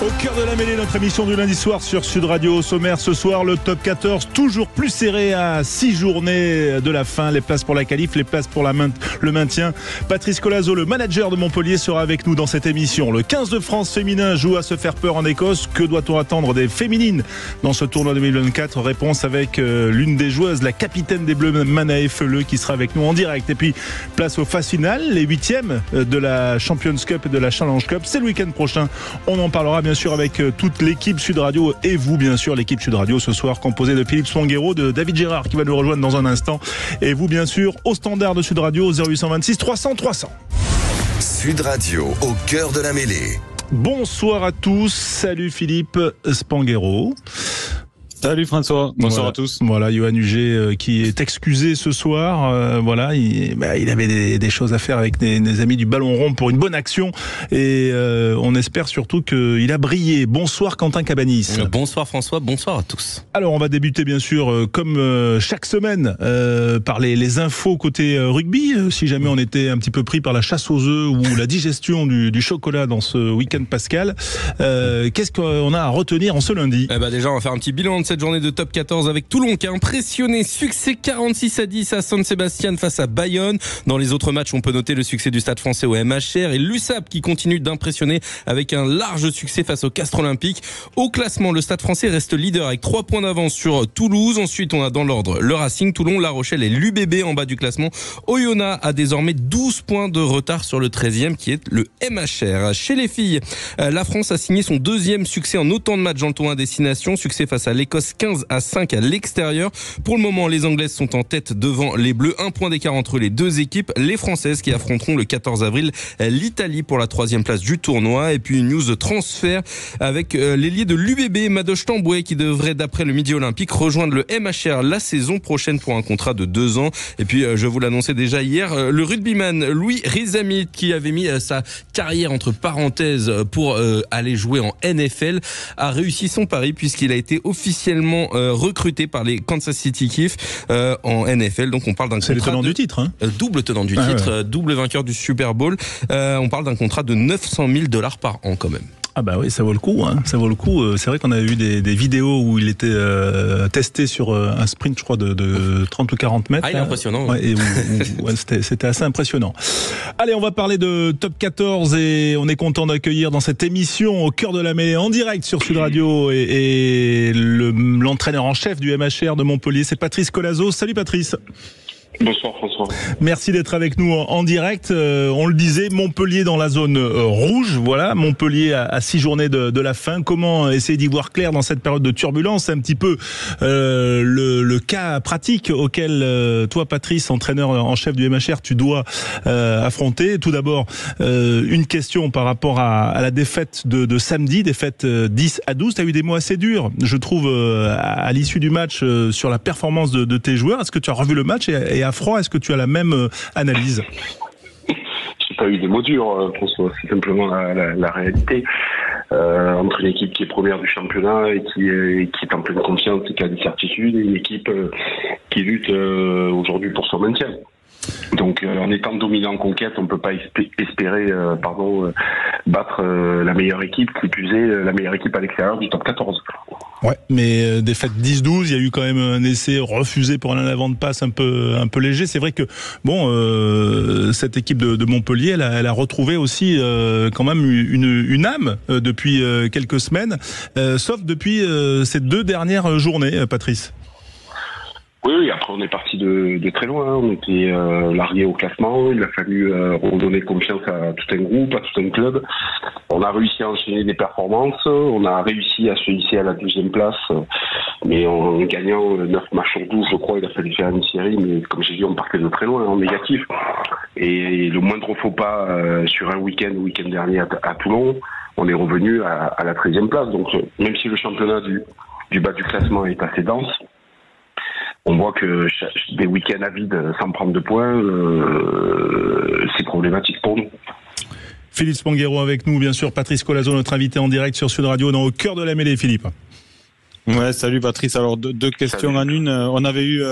Au cœur de la mêlée, notre émission du lundi soir sur Sud Radio. Au sommaire ce soir, le top 14 toujours plus serré à 6 journées de la fin. Les places pour la qualif, les places pour le maintien. Patrice Collazo, le manager de Montpellier, sera avec nous dans cette émission. Le 15 de France féminin joue à se faire peur en Écosse. Que doit-on attendre des féminines dans ce tournoi 2024? Réponse avec l'une des joueuses, la capitaine des Bleues, Manaé Feleu, qui sera avec nous en direct. Et puis, place aux phases finales, les 8e de la Champions Cup et de la Challenge Cup. C'est le week-end prochain. On en parlera bien sûr avec toute l'équipe Sud Radio et vous bien sûr, l'équipe Sud Radio ce soir composée de Philippe Spanghero, de David Gérard qui va nous rejoindre dans un instant, et vous bien sûr au standard de Sud Radio 0826 300 300. Sud Radio au cœur de la mêlée. Bonsoir à tous, salut Philippe Spanghero. Salut François, bonsoir à tous. Voilà, Johan Huger qui est excusé ce soir. Voilà, il avait des choses à faire avec des amis du ballon rond pour une bonne action. Et on espère surtout qu'il a brillé. Bonsoir Quentin Cabanis. Bonsoir François, bonsoir à tous. Alors on va débuter bien sûr comme chaque semaine par les infos côté rugby. Si jamais on était un petit peu pris par la chasse aux œufs ou la digestion du chocolat dans ce week-end pascal, qu'est-ce qu'on a à retenir en ce lundi? Déjà on va faire un petit bilan de cette journée de top 14 avec Toulon qui a impressionné, succès 46-10 à San Sebastian face à Bayonne. Dans les autres matchs, on peut noter le succès du Stade Français au MHR et l'USAP qui continue d'impressionner avec un large succès face au Castres Olympique. Au classement, le Stade Français reste leader avec 3 points d'avance sur Toulouse. Ensuite, on a dans l'ordre le Racing, Toulon, La Rochelle et l'UBB en bas du classement. Oyonnax a désormais 12 points de retard sur le 13e qui est le MHR. Chez les filles, la France a signé son 2e succès en autant de matchs dans le tournoi à destination, succès face à l'Écosse 15-5 à l'extérieur. Pour le moment, les Anglaises sont en tête devant les Bleus. Un point d'écart entre les deux équipes. Les Françaises qui affronteront le 14 avril l'Italie pour la 3e place du tournoi. Et puis une news de transfert avec l'ailier de l'UBB, Madoche Tamboué, qui devrait, d'après le Midi Olympique, rejoindre le MHR la saison prochaine pour un contrat de 2 ans. Et puis, je vous l'annonçais déjà hier, le rugbyman Louis Rizamit qui avait mis sa carrière entre parenthèses pour aller jouer en NFL a réussi son pari puisqu'il a été officiellement recruté par les Kansas City Chiefs en NFL. Donc on parle d'un contrat tenant du titre, hein, double tenant du titre, double vainqueur du Super Bowl. On parle d'un contrat de $900,000 par an quand même. Ah bah oui, ça vaut le coup, hein. Ça vaut le coup. C'est vrai qu'on a vu des vidéos où il était testé sur un sprint, je crois, de 30 ou 40 mètres. Ah, il est impressionnant. Ouais, et c'était assez impressionnant. Allez, on va parler de Top 14 et on est content d'accueillir dans cette émission au cœur de la mêlée en direct sur Sud Radio et l'entraîneur en chef du MHR de Montpellier, c'est Patrice Collazo. Salut Patrice. Bonsoir François. Merci d'être avec nous en direct. On le disait, Montpellier dans la zone rouge. Voilà, Montpellier à 6 journées de la fin. Comment essayer d'y voir clair dans cette période de turbulence? C'est un petit peu le cas pratique auquel toi, Patrice, entraîneur en chef du MHR, tu dois affronter. Tout d'abord, une question par rapport à la défaite de samedi, défaite 10-12. Tu as eu des mots assez durs, je trouve, à l'issue du match sur la performance de tes joueurs. Est-ce que tu as revu le match et à froid, est-ce que tu as la même analyse? J'ai pas eu des mots durs, François. C'est simplement la réalité. Entre une équipe qui est première du championnat et qui est en pleine confiance et qui a des certitudes, et une équipe qui lutte aujourd'hui pour son maintien. Donc en étant dominant en conquête, on ne peut pas espérer battre la meilleure équipe, qui plus est la meilleure équipe à l'extérieur du top 14. Ouais, mais défaite 10-12, il y a eu quand même un essai refusé pour un avant de passe un peu léger. C'est vrai que cette équipe de Montpellier, elle a retrouvé aussi quand même une âme depuis quelques semaines, sauf depuis ces 2 dernières journées, Patrice. Oui, après on est parti de très loin, on était largué au classement, il a fallu redonner confiance à tout un groupe, à tout un club. On a réussi à enchaîner des performances, on a réussi à se hisser à la 12e place, mais en gagnant 9 matchs sur 12, je crois, il a fallu faire une série, mais comme j'ai dit, on partait de très loin, en négatif. Et le moindre faux pas sur un week-end ou week-end dernier à Toulon, on est revenu à la 13e place. Donc même si le championnat du bas du classement est assez dense, on voit que des week-ends à vide sans prendre de points, c'est problématique pour nous. Philippe Spanghero avec nous, bien sûr. Patrice Collazo, notre invité en direct sur Sud Radio, dans Au cœur de la mêlée, Philippe. Ouais, salut Patrice. Alors deux questions en une. On avait eu,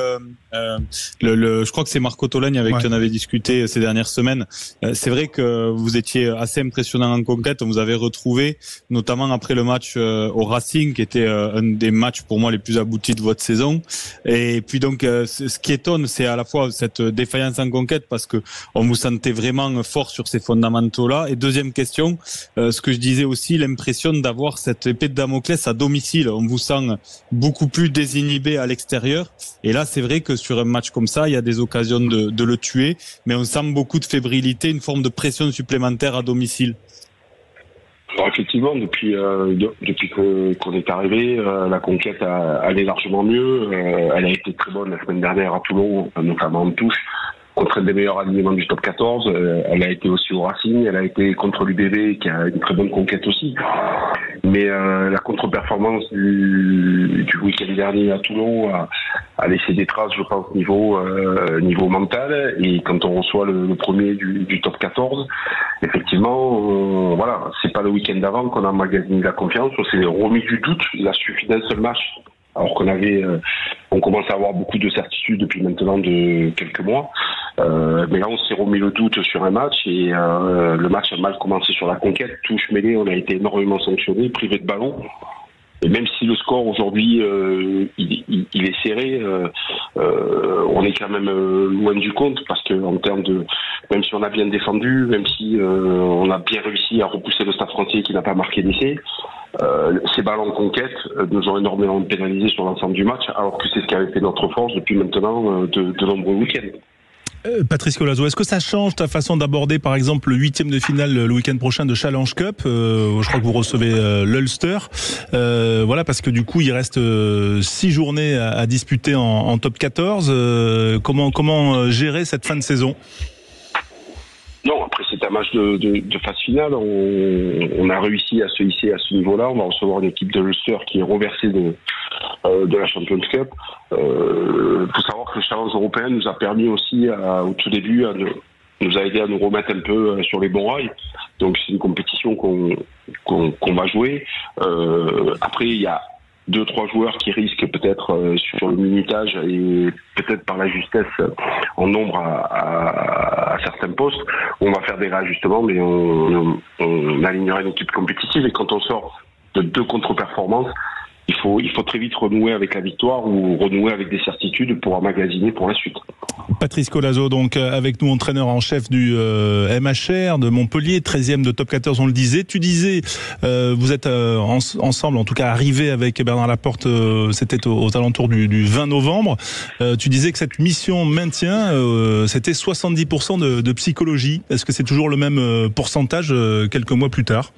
je crois que c'est Marco Tologne avec qui on avait discuté ces dernières semaines. C'est vrai que vous étiez assez impressionnant en conquête. On vous avait retrouvé, notamment après le match au Racing, qui était un des matchs pour moi les plus aboutis de votre saison. Et puis donc, ce qui étonne, c'est à la fois cette défaillance en conquête parce que on vous sentait vraiment fort sur ces fondamentaux-là. Et deuxième question, ce que je disais aussi, l'impression d'avoir cette épée de Damoclès à domicile. On vous sent beaucoup plus désinhibé à l'extérieur. Et là, c'est vrai que sur un match comme ça, il y a des occasions de le tuer, mais on sent beaucoup de fébrilité, une forme de pression supplémentaire à domicile. Alors effectivement, depuis qu'on est arrivé, la conquête allait largement mieux. Elle a été très bonne la semaine dernière à Toulon, notamment en touche, contre un des meilleurs alignements du top 14. Elle a été aussi au Racing, elle a été contre l'UBB, qui a une très bonne conquête aussi. Mais la contre-performance du week-end dernier à Toulon a laissé des traces, je pense, niveau mental. Et quand on reçoit le premier du top 14, effectivement, voilà, c'est pas le week-end d'avant qu'on a emmagasiné la confiance, on s'est remis du doute. Il a suffi d'un seul match, alors qu'on avait, on commence à avoir beaucoup de certitudes depuis maintenant de quelques mois. Mais là, on s'est remis le doute sur un match et le match a mal commencé sur la conquête. Touche mêlée, on a été énormément sanctionné, privé de ballon. Et même si le score aujourd'hui il est serré, on est quand même loin du compte parce que en termes de, même si on a bien défendu, même si on a bien réussi à repousser le Stade Français qui n'a pas marqué d'essai, ces ballons conquête nous ont énormément pénalisés sur l'ensemble du match, alors que c'est ce qui avait fait notre force depuis maintenant de nombreux week-ends. Patrice Collazo, est-ce que ça change ta façon d'aborder par exemple le 8e de finale le week-end prochain de Challenge Cup, je crois que vous recevez l'Ulster, voilà, parce que du coup il reste 6 journées à disputer en top 14, comment gérer cette fin de saison? Non, après c'est un match de phase finale, on a réussi à se hisser à ce niveau-là, on va recevoir une équipe de l'Ulster qui est reversée de la Champions Cup. Faut savoir que le challenge européen nous a permis aussi, au tout début, nous a aidé à nous remettre un peu sur les bons rails. Donc c'est une compétition qu'on va jouer. Après, il y a 2-3 joueurs qui risquent peut-être sur le minutage et peut-être par la justesse en nombre à certains postes. On va faire des réajustements, mais on alignera une équipe compétitive. Et quand on sort de 2 contre-performances, il faut très vite renouer avec la victoire ou renouer avec des certitudes pour emmagasiner pour la suite. Patrice Collazo, donc avec nous, entraîneur en chef du MHR de Montpellier, 13e de top 14, on le disait. Tu disais, vous êtes ensemble, en tout cas arrivé avec Bernard Laporte, c'était aux alentours du 20 novembre. Tu disais que cette mission maintien, c'était 70% de psychologie. Est-ce que c'est toujours le même pourcentage quelques mois plus tard ?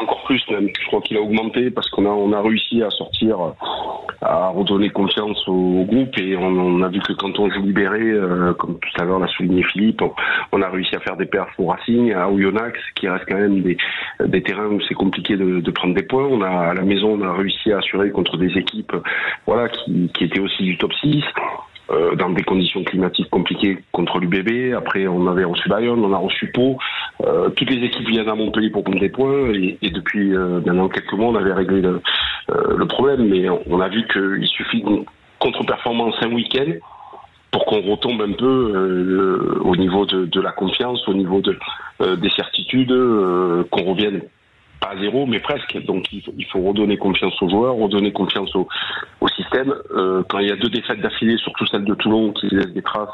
Encore plus même, je crois qu'il a augmenté parce qu'on a réussi à sortir, à redonner confiance au groupe et on a vu que quand on joue libéré, comme tout à l'heure l'a souligné Philippe, on a réussi à faire des perfs au Racing, à Oyonnax, qui reste quand même des terrains où c'est compliqué de prendre des points. À la maison, on a réussi à assurer contre des équipes, voilà, qui étaient aussi du top 6. Dans des conditions climatiques compliquées contre l'UBB. Après, on avait reçu Bayonne, on a reçu Pau. Toutes les équipes viennent à Montpellier pour prendre des points. Et depuis maintenant quelques mois, on avait réglé le problème. Mais on a vu qu'il suffit d'une contre-performance un week-end pour qu'on retombe un peu au niveau de la confiance, au niveau des certitudes, qu'on revienne pas à zéro, mais presque. Donc il faut redonner confiance aux joueurs, redonner confiance au système. Quand il y a 2 défaites d'affilée, surtout celle de Toulon, qui laisse des traces,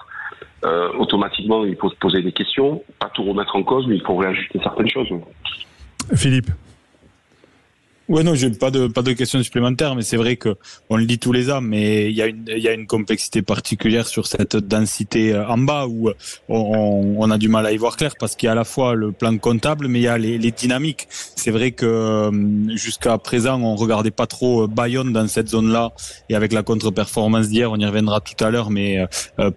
automatiquement, il faut se poser des questions, pas tout remettre en cause, mais il faut réajuster certaines choses. Philippe? Ouais, non, j'ai pas de questions supplémentaires, mais c'est vrai que on le dit tous les ans, mais il y a une complexité particulière sur cette densité en bas où on a du mal à y voir clair parce qu'il y a à la fois le plan comptable, mais il y a les dynamiques. C'est vrai que jusqu'à présent, on regardait pas trop Bayonne dans cette zone-là et avec la contre-performance d'hier, on y reviendra tout à l'heure, mais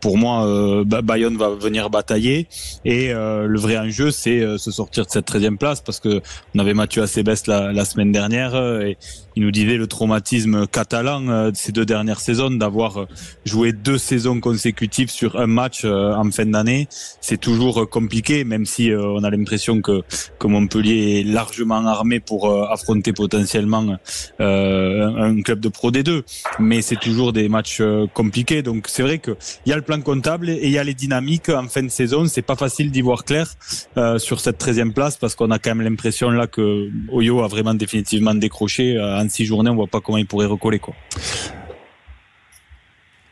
pour moi, Bayonne va venir batailler et le vrai enjeu, c'est se sortir de cette 13e place parce que on avait Mathieu Acébédo la semaine dernière. Et il nous disait le traumatisme catalan de ces 2 dernières saisons, d'avoir joué 2 saisons consécutives sur un match en fin d'année. C'est toujours compliqué, même si on a l'impression que Montpellier est largement suffisamment armé pour affronter potentiellement un club de Pro D2, mais c'est toujours des matchs compliqués. Donc c'est vrai que il y a le plan comptable et il y a les dynamiques en fin de saison. C'est pas facile d'y voir clair sur cette 13e place, parce qu'on a quand même l'impression là que Oyo a vraiment définitivement décroché. En 6 journées, on voit pas comment il pourrait recoller, quoi.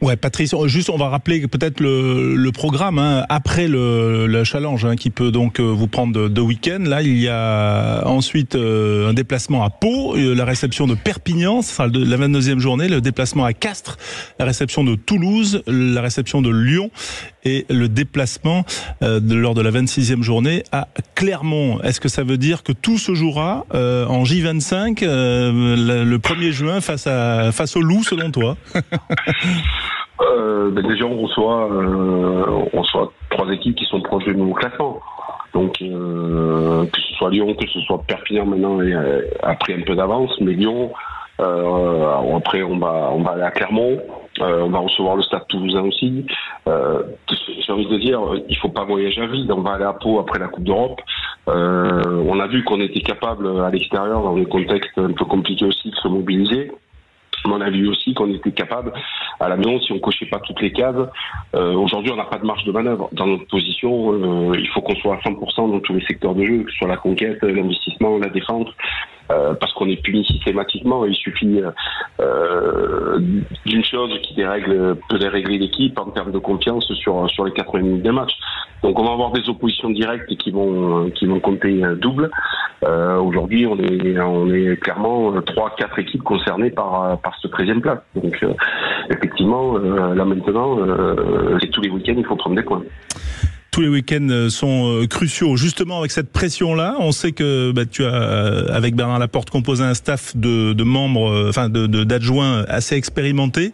Ouais, Patrice, juste on va rappeler peut-être le programme hein, après le challenge hein, qui peut donc vous prendre deux week-ends. Là, il y a ensuite un déplacement à Pau, la réception de Perpignan, ça sera la 22e journée, le déplacement à Castres, la réception de Toulouse, la réception de Lyon et le déplacement lors de la 26e journée à Clermont. Est-ce que ça veut dire que tout se jouera en J25 le 1er juin face au Loup, selon toi? Déjà on reçoit trois équipes qui sont proches de nous au classement, donc que ce soit Lyon, que ce soit Perpignan maintenant et a pris un peu d'avance, mais Lyon après on va aller à Clermont, on va recevoir le Stade Toulousain aussi, j'ai envie de dire il faut pas voyager à vide, on va aller à Pau après la Coupe d'Europe. On a vu qu'on était capable à l'extérieur dans des contextes un peu compliqués aussi de se mobiliser. On a vu aussi qu'on était capable à la maison, si on cochait pas toutes les cases. Aujourd'hui, on n'a pas de marge de manœuvre. Dans notre position, il faut qu'on soit à 100% dans tous les secteurs de jeu, que ce soit la conquête, l'investissement, la défense, parce qu'on est puni systématiquement. Il suffit d'une chose qui peut dérégler l'équipe en termes de confiance sur les 80 minutes des matchs. Donc on va avoir des oppositions directes qui vont compter double. Aujourd'hui, on est clairement 3-4 équipes concernées par ce 13e place. Donc effectivement, là maintenant, tous les week-ends, il faut prendre des points. Tous les week-ends sont cruciaux. Justement, avec cette pression-là, on sait que tu as, avec Bernard Laporte, composé un staff de membres, enfin d'adjoints assez expérimentés.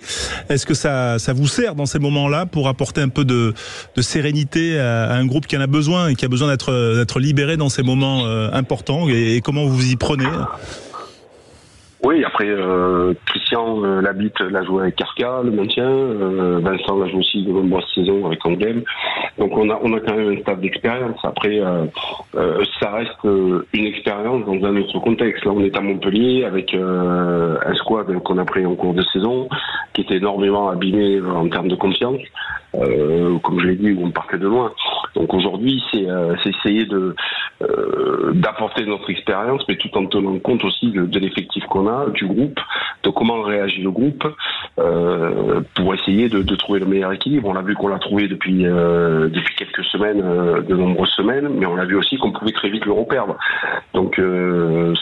Est-ce que ça vous sert dans ces moments-là pour apporter un peu de sérénité à un groupe qui en a besoin et qui a besoin d'être libéré dans ces moments importants, et comment vous vous y prenez? Oui, après Christian l'a joué avec Carca, le maintien, Vincent l'a joué aussi de nombreuses saisons avec Anglem. Donc on a quand même un stade d'expérience. Après ça reste une expérience dans un autre contexte. Là on est à Montpellier avec un squad qu'on a pris en cours de saison, qui était énormément abîmé en termes de confiance, comme je l'ai dit, où on partait de loin. Donc aujourd'hui c'est essayer d'apporter notre expérience, mais tout en tenant compte aussi de l'effectif qu'on a, du groupe, de comment réagit le groupe, pour essayer de trouver le meilleur équilibre. On l'a vu qu'on l'a trouvé depuis quelques semaines, de nombreuses semaines, mais on l'a vu aussi qu'on pouvait très vite le reperdre. Donc ce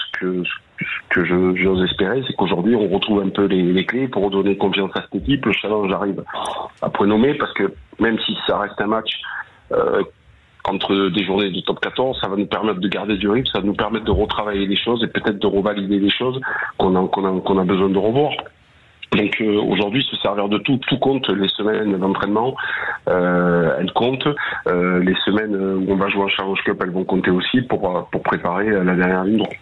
que j'ose espérer, c'est qu'aujourd'hui on retrouve un peu les clés pour redonner confiance à cette équipe. Le challenge arrive à prénommer, parce que même si ça reste un match entre des journées du top 14, ça va nous permettre de garder du rythme, ça va nous permettre de retravailler les choses et peut-être de revalider les choses qu'on a besoin de revoir. Donc aujourd'hui, se servir de tout compte. Les semaines d'entraînement, elles comptent. Les semaines où on va jouer en Challenge Cup, elles vont compter aussi pour préparer la dernière ligne droite.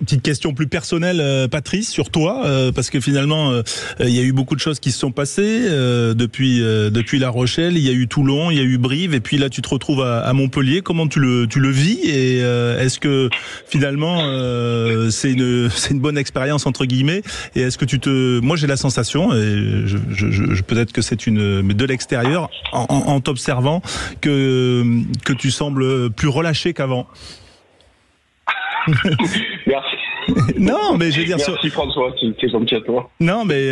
Petite question plus personnelle, Patrice, sur toi, parce que finalement, il y a eu beaucoup de choses qui se sont passées depuis La Rochelle. Il y a eu Toulon, il y a eu Brive, et puis là, tu te retrouves à Montpellier. Comment tu le vis, et est-ce que finalement, c'est une bonne expérience entre guillemets, et est-ce que moi, j'ai la sensation, et je peut-être que c'est mais de l'extérieur, en t'observant, que tu sembles plus relâché qu'avant. Merci. Non, mais je veux dire, merci François, c'est gentil à toi. Non, mais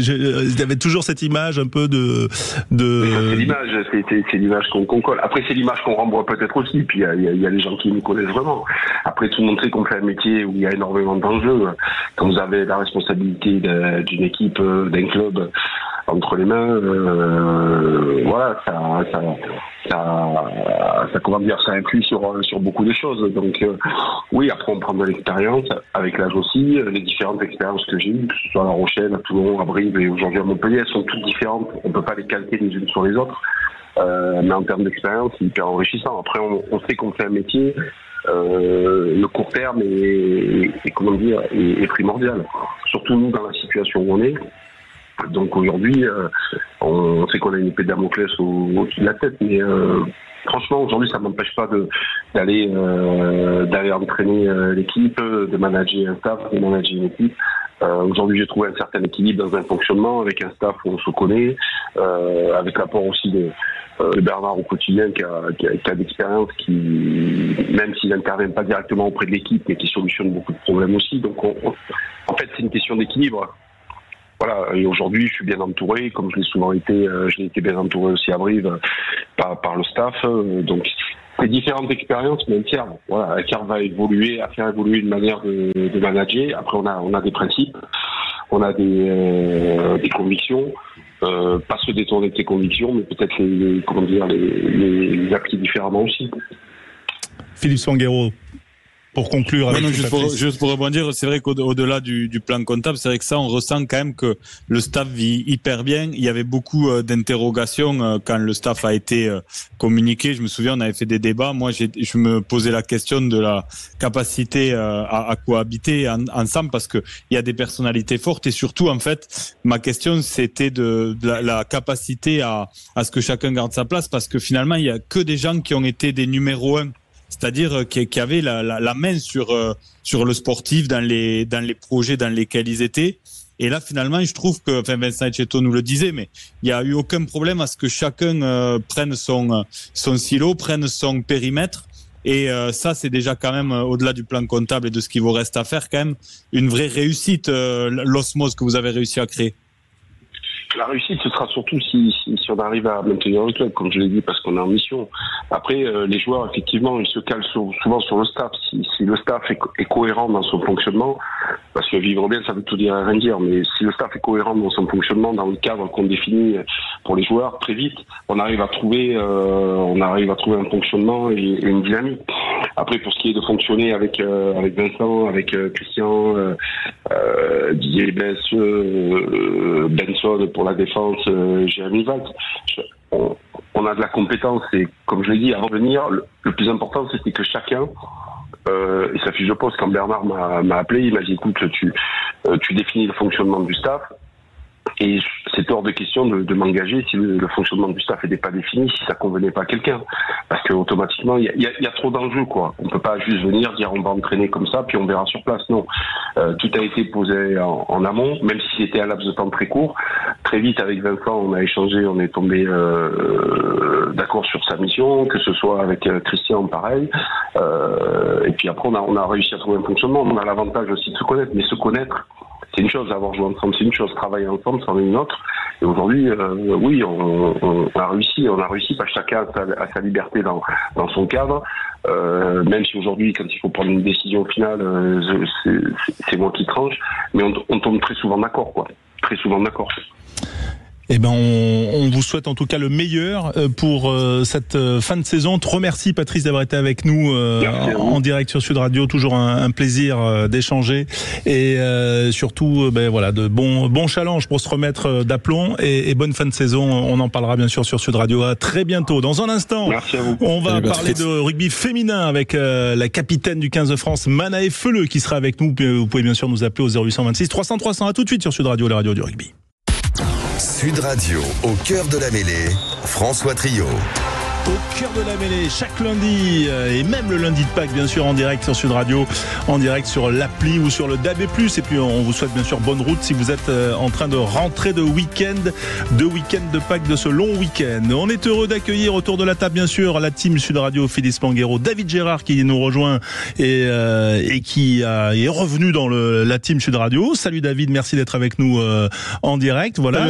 j'avais toujours cette image un peu de... Ça, c'est l'image qu'on colle. Après, c'est l'image qu'on renvoie peut-être aussi. Puis il y a les gens qui nous connaissent vraiment. Après, tout le monde sait qu'on fait un métier où il y a énormément d'enjeux. Quand vous avez la responsabilité d'une équipe, d'un club entre les mains, voilà, ça comment dire, ça influe sur beaucoup de choses. Donc oui, après on prend de l'expérience avec l'âge aussi. Les différentes expériences que j'ai eues, que ce soit à La Rochelle, à Toulon, à Brive et aujourd'hui à Montpellier, elles sont toutes différentes. On ne peut pas les calquer les unes sur les autres, mais en termes d'expérience, c'est hyper enrichissant. Après, on sait qu'on fait un métier. Le court terme est primordial, surtout nous dans la situation où on est. Donc aujourd'hui, on sait qu'on a une épée de Damoclès au-dessus de la tête, mais franchement, aujourd'hui, ça ne m'empêche pas d'aller entraîner l'équipe, de manager un staff, de manager une équipe. Aujourd'hui, j'ai trouvé un certain équilibre dans un fonctionnement avec un staff où on se connaît, avec l'apport aussi de Bernard au quotidien qui a d'expérience, qui, même s'il n'intervient pas directement auprès de l'équipe, mais qui solutionne beaucoup de problèmes aussi. Donc, en fait, c'est une question d'équilibre. Voilà, et aujourd'hui, je suis bien entouré, comme je l'ai souvent été, j'ai été bien entouré aussi à Brive par le staff. Donc, c'est différentes expériences, mais Pierre, voilà, Pierre va évoluer, à faire évoluer une manière de manager. Après, on a des principes, on a des convictions, pas se détourner de ses convictions, mais peut-être les appliquer différemment aussi. Philippe Spanghero. Pour conclure avec juste pour rebondir, c'est vrai qu'au-delà du plan comptable, c'est vrai que ça, on ressent quand même que le staff vit hyper bien. Il y avait beaucoup d'interrogations quand le staff a été communiqué. Je me souviens, on avait fait des débats. Moi, je me posais la question de la capacité à cohabiter ensemble, parce qu'il y a des personnalités fortes. Et surtout, en fait, ma question, c'était de la capacité à ce que chacun garde sa place, parce que finalement, il n'y a que des gens qui ont été des numéros 1. C'est-à-dire qu'il avait la main sur le sportif dans les projets dans lesquels ils étaient. Et là, finalement, je trouve que, enfin, Vincent Etcheto nous le disait, mais il n'y a eu aucun problème à ce que chacun prenne son silo, prenne son périmètre. Et ça, c'est déjà quand même, au-delà du plan comptable et de ce qu'il vous reste à faire, quand même, une vraie réussite, l'osmose que vous avez réussi à créer. La réussite, ce sera surtout si on arrive à maintenir le club, comme je l'ai dit, parce qu'on est en mission. Après, les joueurs, effectivement, ils se calent souvent sur le staff. Si le staff est cohérent dans son fonctionnement, parce que vivre bien, ça veut tout dire et rien dire, mais si le staff est cohérent dans son fonctionnement, dans le cadre qu'on définit pour les joueurs, très vite, on arrive à trouver un fonctionnement et une dynamique. Après, pour ce qui est de fonctionner avec Vincent, avec Christian, Didier Bess, Benson pour la défense, Jérémy Valt, on a de la compétence, et comme je l'ai dit, avant de venir, le plus important, c'était que chacun, et ça fait, je pense, quand Bernard m'a appelé, il m'a dit, écoute, tu définis le fonctionnement du staff, et c'est hors de question de m'engager si le fonctionnement du staff n'était pas défini, si ça convenait pas à quelqu'un. Parce que automatiquement, il y a trop d'enjeux, quoi. On peut pas juste venir dire on va entraîner comme ça, puis on verra sur place. Non. Tout a été posé en amont, même si c'était un laps de temps très court. Très vite, avec Vincent, on a échangé, on est tombé d'accord sur sa mission, que ce soit avec Christian, pareil. Et puis après, on a réussi à trouver un fonctionnement. On a l'avantage aussi de se connaître, mais se connaître, c'est une chose, avoir joué ensemble, c'est une chose, travailler ensemble, c'en est une autre. Et aujourd'hui, oui, on a réussi, parce que chacun a sa liberté dans son cadre. Même si aujourd'hui, quand il faut prendre une décision finale, c'est moi qui tranche, mais on tombe très souvent d'accord, quoi. Très souvent d'accord. Eh ben, on vous souhaite en tout cas le meilleur pour cette fin de saison. On te remercie, Patrice, d'avoir été avec nous en direct sur Sud Radio. Toujours un plaisir d'échanger, et surtout, ben voilà, de bons challenges pour se remettre d'aplomb, et bonne fin de saison. On en parlera bien sûr sur Sud Radio. À très bientôt. Dans un instant, on va parler de rugby féminin avec la capitaine du 15 de France, Manaé Feleu, qui sera avec nous. Vous pouvez bien sûr nous appeler au 0826 300 300. À tout de suite sur Sud Radio, la radio du rugby. Sud Radio, au cœur de la mêlée, François Trillo. Au cœur de la mêlée, chaque lundi, et même le lundi de Pâques, bien sûr, en direct sur Sud Radio, en direct sur l'appli ou sur le DAB+. Et puis, on vous souhaite bien sûr bonne route si vous êtes en train de rentrer de week-end de Pâques, de ce long week-end. On est heureux d'accueillir autour de la table, bien sûr, la team Sud Radio, Philippe Spanghero, David Gérard qui nous rejoint et qui est revenu dans la team Sud Radio. Salut David, merci d'être avec nous en direct. Voilà,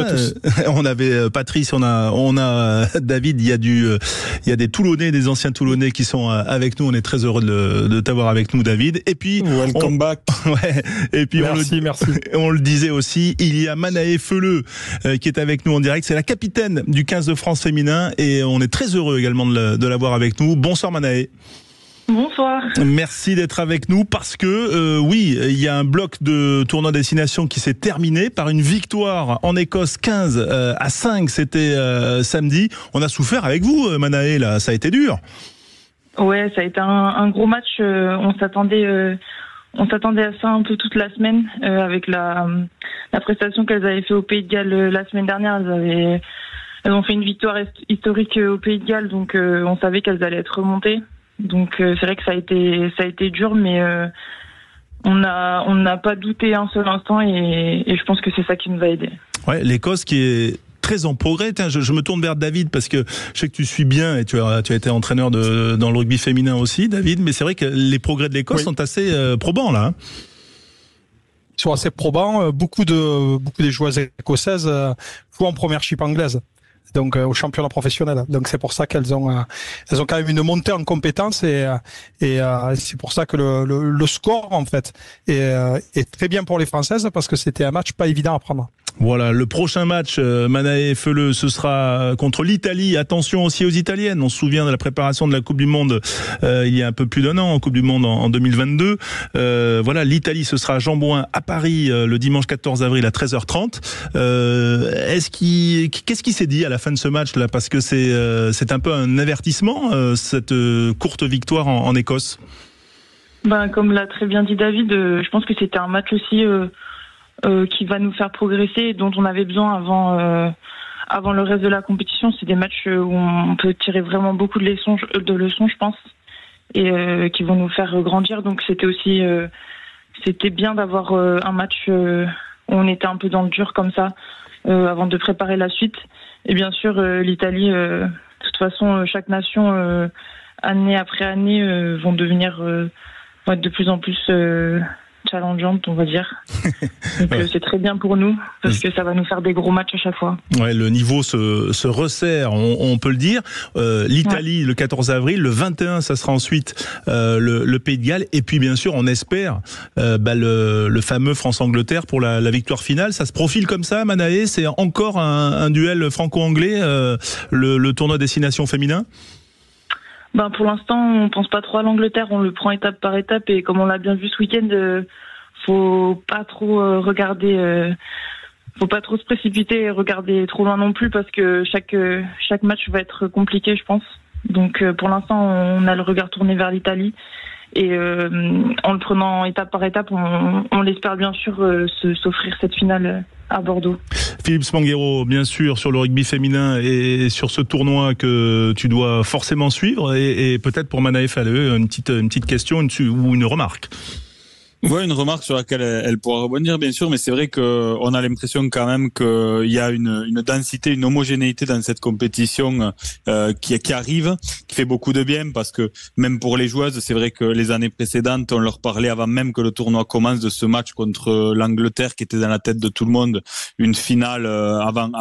on avait Patrice, on a David, il y a des Toulonnais, des anciens Toulonnais qui sont avec nous. On est très heureux de t'avoir avec nous, David. Et puis, welcome back. Ouais. Et puis, merci. On le disait aussi, il y a Manaé Feleu qui est avec nous en direct. C'est la capitaine du 15 de France féminin, et on est très heureux également de l'avoir avec nous. Bonsoir Manaé. Bonsoir. Merci d'être avec nous, parce que oui, il y a un bloc de tournoi destination qui s'est terminé par une victoire en Écosse 15 à 5, c'était samedi. On a souffert avec vous, Manaé, là, ça a été dur. Ouais, ça a été un gros match, on s'attendait à ça un peu toute la semaine, avec la prestation qu'elles avaient fait au Pays de Galles la semaine dernière. Elles avaient Elles ont fait une victoire historique au Pays de Galles, donc on savait qu'elles allaient être remontées. Donc c'est vrai que ça a été dur, mais on n'a pas douté un seul instant, et je pense que c'est ça qui nous a aidés. Ouais, l'Écosse qui est très en progrès. Tiens, je me tourne vers David, parce que je sais que tu suis bien, et tu as été entraîneur dans le rugby féminin aussi, David, mais c'est vrai que les progrès de l'Écosse sont assez probants là. Ils sont assez probants. Beaucoup des joueuses écossaises jouent en premiership anglaise, donc au championnat professionnel. Donc c'est pour ça qu'elles ont quand même une montée en compétences, et c'est pour ça que le score en fait est très bien pour les Françaises, parce que c'était un match pas évident à prendre. Voilà, le prochain match, Manaé Feleu, ce sera contre l'Italie. Attention aussi aux Italiennes. On se souvient de la préparation de la Coupe du Monde il y a un peu plus d'un an, en Coupe du Monde en 2022. Voilà, l'Italie, ce sera à Jean-Bouin à Paris le dimanche 14 avril à 13h30. Qu'est-ce qui s'est dit à la fin de ce match-là? Parce que c'est un peu un avertissement, cette courte victoire en Écosse. Ben, comme l'a très bien dit David, je pense que c'était un match aussi... qui va nous faire progresser et dont on avait besoin avant le reste de la compétition. C'est des matchs où on peut tirer vraiment beaucoup de leçons, je pense, et qui vont nous faire grandir. Donc c'était aussi c'était bien d'avoir un match où on était un peu dans le dur comme ça avant de préparer la suite. Et bien sûr l'Italie, de toute façon chaque nation année après année vont devenir de plus en plus challengeante, on va dire. Donc ouais. C'est très bien pour nous, parce que ça va nous faire des gros matchs à chaque fois. Ouais, le niveau se resserre, on peut le dire. L'Italie, ouais, le 14 avril, le 21, ça sera ensuite le Pays de Galles, et puis bien sûr, on espère le fameux France-Angleterre pour la victoire finale. Ça se profile comme ça, Manaé? C'est encore un duel franco-anglais, le tournoi destination féminin? Ben pour l'instant, on pense pas trop à l'Angleterre, on le prend étape par étape, et comme on l'a bien vu ce week-end, faut pas trop regarder, faut pas trop se précipiter et regarder trop loin non plus, parce que chaque match va être compliqué, je pense. Donc pour l'instant, on a le regard tourné vers l'Italie, et en le prenant étape par étape, on l'espère bien sûr s'offrir cette finale à Bordeaux. Philippe Spanghero, bien sûr, sur le rugby féminin et sur ce tournoi que tu dois forcément suivre, et peut-être pour Manaé Feleu, une petite question ou une remarque. Ouais, une remarque sur laquelle elle pourra rebondir, bien sûr, mais c'est vrai que on a l'impression quand même qu'il y a une densité, une homogénéité dans cette compétition qui arrive, qui fait beaucoup de bien, parce que même pour les joueuses, c'est vrai que les années précédentes, on leur parlait avant même que le tournoi commence de ce match contre l'Angleterre qui était dans la tête de tout le monde, une finale avant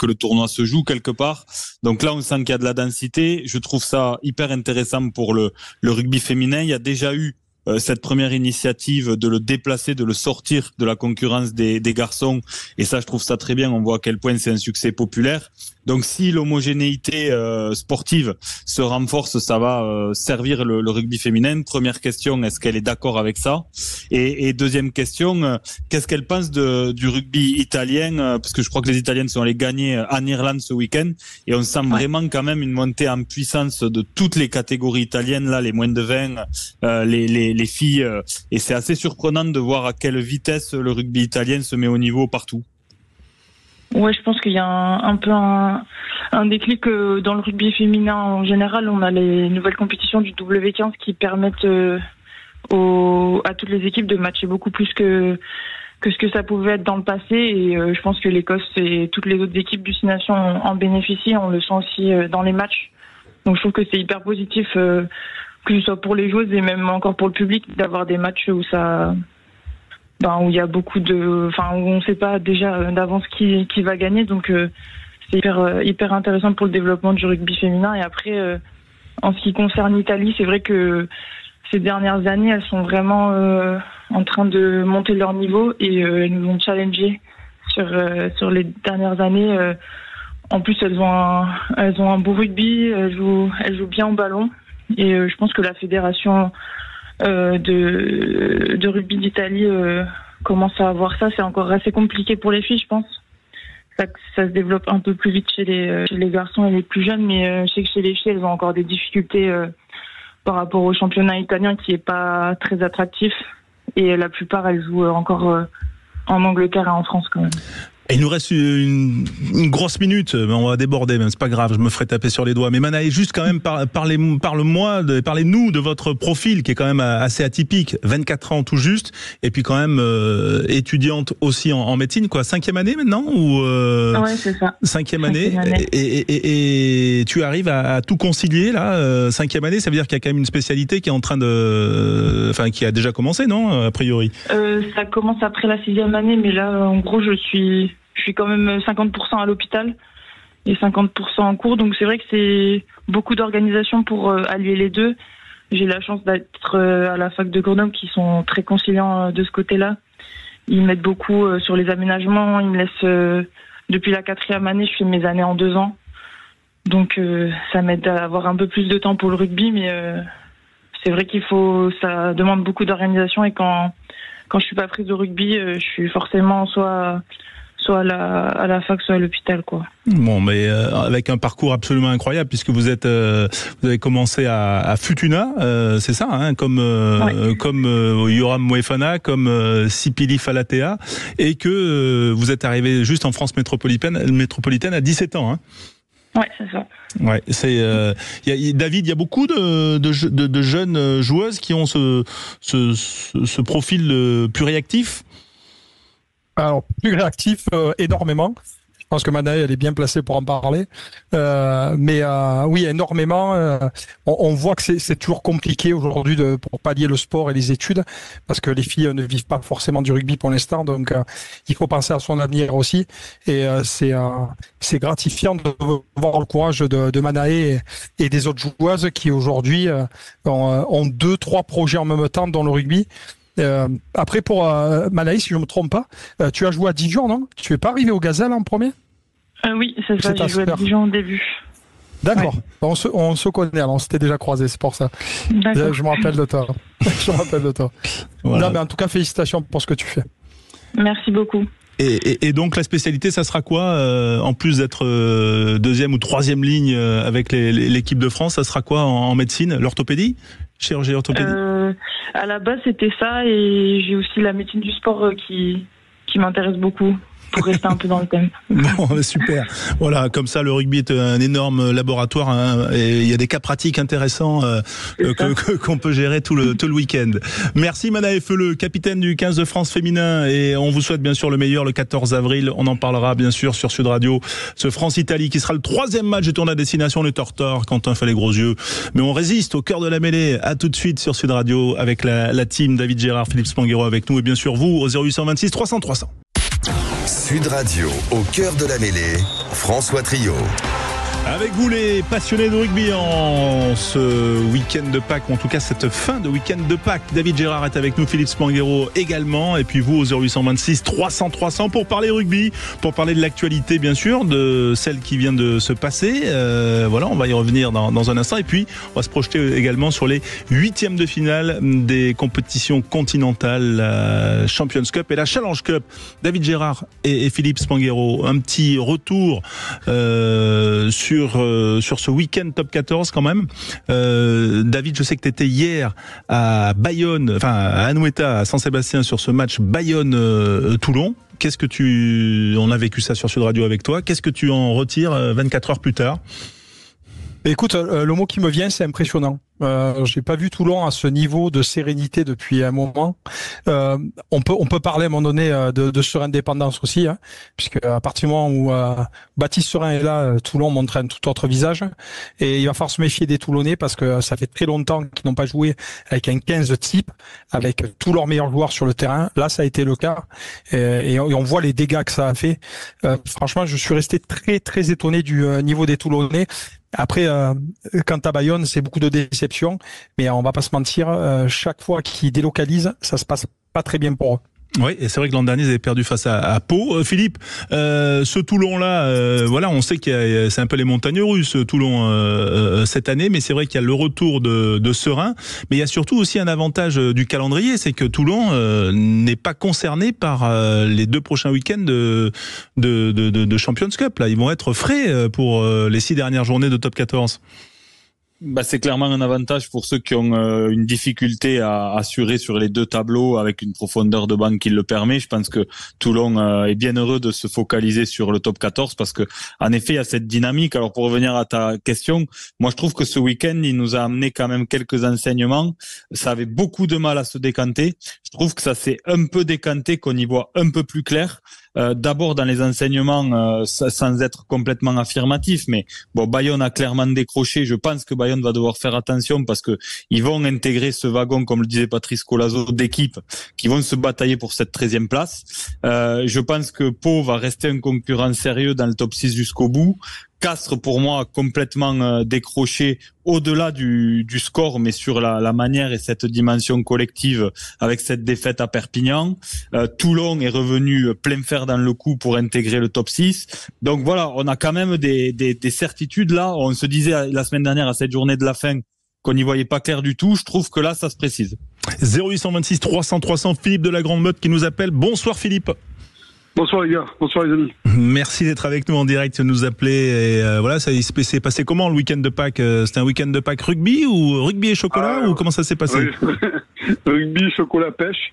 que le tournoi se joue quelque part. Donc là, on sent qu'il y a de la densité. Je trouve ça hyper intéressant pour le rugby féminin. Il y a déjà eu cette première initiative de le déplacer, de le sortir de la concurrence des garçons, et ça, je trouve ça très bien. On voit à quel point c'est un succès populaire. Donc si l'homogénéité sportive se renforce, ça va servir le rugby féminin. Première question, est-ce qu'elle est d'accord avec ça? Et deuxième question, qu'est-ce qu'elle pense du rugby italien, parce que je crois que les Italiennes sont allées gagner en Irlande ce week-end, et on sent vraiment quand même une montée en puissance de toutes les catégories italiennes, là, les moins de 20, les filles, et c'est assez surprenant de voir à quelle vitesse le rugby italien se met au niveau partout. Ouais, je pense qu'il y a un peu un déclic dans le rugby féminin en général. On a les nouvelles compétitions du W15 qui permettent à toutes les équipes de matcher beaucoup plus que ce que ça pouvait être dans le passé. Et je pense que l'Écosse et toutes les autres équipes du Six Nations en bénéficient. On le sent aussi dans les matchs. Donc je trouve que c'est hyper positif, que ce soit pour les joueuses et même encore pour le public, d'avoir des matchs où ça... où il y a beaucoup de, où on ne sait pas déjà d'avance qui va gagner, donc c'est hyper intéressant pour le développement du rugby féminin. Et après, en ce qui concerne l'Italie, c'est vrai que ces dernières années, elles sont vraiment en train de monter leur niveau, et elles nous ont challengé sur les dernières années. En plus, elles ont un beau rugby, elles jouent bien au ballon, et je pense que la fédération de rugby d'Italie commence à avoir ça. C'est encore assez compliqué pour les filles, je pense. Ça se développe un peu plus vite chez les garçons et les plus jeunes, mais je sais que chez les filles, elles ont encore des difficultés par rapport au championnat italien qui est pas très attractif, et la plupart, elles jouent encore en Angleterre et en France quand même. Et il nous reste une grosse minute, mais on va déborder, même c'est pas grave, je me ferai taper sur les doigts. Mais Manaé, juste quand même, parlez-nous de votre profil qui est quand même assez atypique, 24 ans tout juste, et puis quand même étudiante aussi en médecine, quoi, 5e année maintenant ou ouais, c'est ça. 5e année. Et tu arrives à tout concilier là, 5e année, ça veut dire qu'il y a quand même une spécialité qui est en train de, enfin qui a déjà commencé, non, a priori. Ça commence après la 6e année, mais là en gros je suis quand même 50% à l'hôpital et 50% en cours. Donc c'est vrai que c'est beaucoup d'organisations pour allier les deux. J'ai la chance d'être à la fac de Grenoble qui sont très conciliants de ce côté-là. Ils m'aident beaucoup sur les aménagements. Ils me laissent, depuis la 4e année, je fais mes années en 2 ans. Donc ça m'aide à avoir un peu plus de temps pour le rugby. Mais c'est vrai qu'il faut, ça demande beaucoup d'organisation. Et quand je suis pas prise au rugby, je suis forcément soit à la fac, soit à l'hôpital, quoi. Bon, mais avec un parcours absolument incroyable, puisque vous avez commencé à Futuna, c'est ça, hein, comme Yoram Mouefana, comme Sipili Falatea, et que vous êtes arrivé juste en France métropolitaine à 17 ans. Hein. Ouais, c'est ça. Ouais, c'est David. Il y a beaucoup de jeunes joueuses qui ont ce profil pluriactif. Alors, plus réactif, énormément. Je pense que Manaé, elle est bien placée pour en parler. Mais oui, énormément. On voit que c'est toujours compliqué aujourd'hui pour pallier le sport et les études, parce que les filles ne vivent pas forcément du rugby pour l'instant. Donc, il faut penser à son avenir aussi. Et c'est gratifiant de voir le courage de Manaé et des autres joueuses qui aujourd'hui ont 2-3 projets en même temps dans le rugby. Après, pour Manaé, si je ne me trompe pas, tu as joué à Dijon, non? Tu n'es pas arrivé au Gazelle en premier? Oui, c'est ça, j'ai joué à Dijon au début. D'accord, ouais. on se connaît, alors on s'était déjà croisés, c'est pour ça. D'accord. Je me rappelle de toi. Voilà. Non, mais en tout cas, félicitations pour ce que tu fais. Merci beaucoup. Et donc, la spécialité, ça sera quoi, en plus d'être 2e ou 3e ligne avec l'équipe de France, ça sera quoi en médecine? L'orthopédie? Chirurgie orthopédie? À la base, c'était ça, et j'ai aussi la médecine du sport qui m'intéresse beaucoup. Pour rester un peu dans le thème. Bon, super. Voilà, comme ça, le rugby est un énorme laboratoire, hein, et il y a des cas pratiques intéressants qu'on peut gérer tout le week-end. Merci Manaé Feleu, capitaine du 15 de France féminin, et on vous souhaite bien sûr le meilleur le 14 avril. On en parlera bien sûr sur Sud Radio. Ce France-Italie qui sera le 3e match de tournoi à destination. On est en retard, Quentin fait les gros yeux, mais on résiste au cœur de la mêlée. À tout de suite sur Sud Radio avec la team David Gérard, Philippe Spanghero avec nous, et bien sûr vous au 0826 300 300. Sud Radio, au cœur de la mêlée, François Trillo. Avec vous les passionnés de rugby en ce week-end de Pâques, ou en tout cas cette fin de week-end de Pâques. David Gérard est avec nous, Philippe Spanghero également, et puis vous au 0826 300 300 pour parler rugby, pour parler de l'actualité bien sûr, de celle qui vient de se passer. Voilà, on va y revenir dans un instant, et puis on va se projeter également sur les 8e de finale des compétitions continentales, la Champions Cup et la Challenge Cup. David Gérard et Philippe Spanghero, un petit retour sur ce week-end top 14 quand même. David, je sais que tu étais hier à Bayonne, enfin à Anoeta, à Saint-Sébastien, sur ce match Bayonne-Toulon. Qu'est-ce que on a vécu ça sur Sud Radio avec toi. Qu'est-ce que tu en retires 24 heures plus tard? Écoute, le mot qui me vient, c'est impressionnant. J'ai pas vu Toulon à ce niveau de sérénité depuis un moment. On peut parler à un moment donné de surindépendance aussi, hein, puisque à partir du moment où Baptiste Serin est là, Toulon montre un tout autre visage, et il va falloir se méfier des Toulonnais parce que ça fait très longtemps qu'ils n'ont pas joué avec un 15 type, avec tous leurs meilleurs joueurs sur le terrain. Là, ça a été le cas, et on voit les dégâts que ça a fait. Franchement, je suis resté très très étonné du niveau des Toulonnais. Après, quant à Bayonne, c'est beaucoup de déception, mais on va pas se mentir, chaque fois qu'ils délocalisent, ça se passe pas très bien pour eux. Oui, et c'est vrai que l'an dernier, ils avaient perdu face à Pau. Philippe, ce Toulon-là, voilà, on sait que c'est un peu les montagnes russes, Toulon, cette année, mais c'est vrai qu'il y a le retour de Serin, mais il y a surtout aussi un avantage du calendrier, c'est que Toulon n'est pas concerné par les 2 prochains week-ends de Champions Cup. Là, ils vont être frais pour les 6 dernières journées de Top 14. Bah, c'est clairement un avantage pour ceux qui ont une difficulté à assurer sur les deux tableaux avec une profondeur de banc qui le permet. Je pense que Toulon est bien heureux de se focaliser sur le top 14 parce que, en effet, il y a cette dynamique. Alors, pour revenir à ta question, moi, je trouve que ce week-end, il nous a amené quand même quelques enseignements. Ça avait beaucoup de mal à se décanter. Je trouve que ça s'est un peu décanté, qu'on y voit un peu plus clair. D'abord dans les enseignements, sans être complètement affirmatif, mais bon, Bayonne a clairement décroché. Je pense que Bayonne va devoir faire attention parce que ils vont intégrer ce wagon, comme le disait Patrice Collazo, d'équipes qui vont se batailler pour cette 13e place. Je pense que Pau va rester un concurrent sérieux dans le top 6 jusqu'au bout. Castres, pour moi, complètement décroché au-delà du score, mais sur la manière et cette dimension collective avec cette défaite à Perpignan. Toulon est revenu plein fer dans le coup pour intégrer le top 6. Donc voilà, on a quand même des certitudes là. On se disait la semaine dernière à cette journée de la fin qu'on n'y voyait pas clair du tout. Je trouve que là, ça se précise. 0826 300 300, Philippe de la Grande Meute qui nous appelle. Bonsoir Philippe. Bonsoir les gars, bonsoir les amis. Merci d'être avec nous en direct, de nous appeler. Et voilà, ça s'est passé comment le week-end de Pâques? C'était un week-end de Pâques rugby ou rugby et chocolat ou comment ça s'est passé? Oui. Rugby, chocolat, pêche.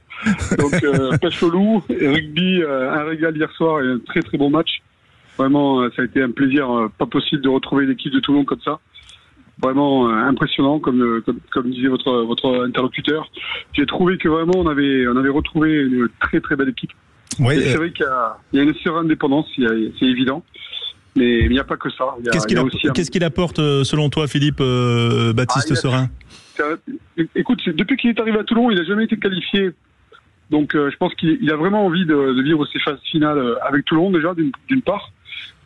Donc pêche au loup et rugby, un régal hier soir et un très très bon match. Vraiment, ça a été un plaisir pas possible de retrouver l'équipe de Toulon comme ça. Vraiment impressionnant, comme disait votre interlocuteur. J'ai trouvé que vraiment on avait retrouvé une très très belle équipe. Ouais, c'est vrai qu'il y a une surindépendance, c'est évident, mais il n'y a pas que ça. Qu'est-ce qu'il apporte selon toi, Philippe, Baptiste Serin? Écoute, depuis qu'il est arrivé à Toulon, il n'a jamais été qualifié. Donc je pense qu'il a vraiment envie de vivre ses phases finales avec Toulon, déjà, d'une part.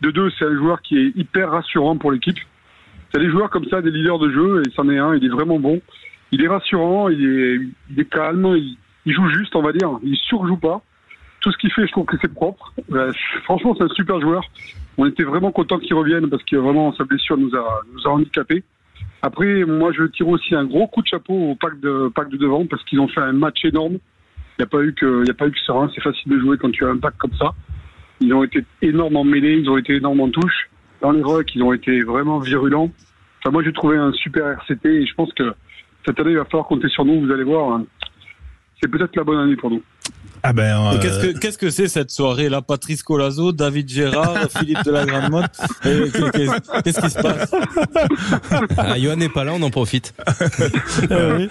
De deux, c'est un joueur qui est hyper rassurant pour l'équipe. C'est des joueurs comme ça, des leaders de jeu, et c'en est un, il est vraiment bon. Il est rassurant, il est calme, il joue juste, on va dire. Il ne surjoue pas. Tout ce qu'il fait, je trouve que c'est propre. Franchement, c'est un super joueur. On était vraiment content qu'il revienne parce que vraiment sa blessure nous a handicapés. Après, moi, je tire aussi un gros coup de chapeau au pack de devant parce qu'ils ont fait un match énorme. Il n'y a pas eu que Serin. C'est facile de jouer quand tu as un pack comme ça. Ils ont été énormes en mêlée, ils ont été énormes en touche. Dans les rucks, ils ont été vraiment virulents. Enfin, moi, j'ai trouvé un super RCT et je pense que cette année, il va falloir compter sur nous. Vous allez voir, hein. C'est peut-être la bonne année pour nous. Ah ben, qu'est-ce que c'est cette soirée là, Patrice Collazo, David Gérard, Philippe de la Grande Motte, qu'est-ce qui se passe? Yohan n'est pas là, on en profite. Ouais,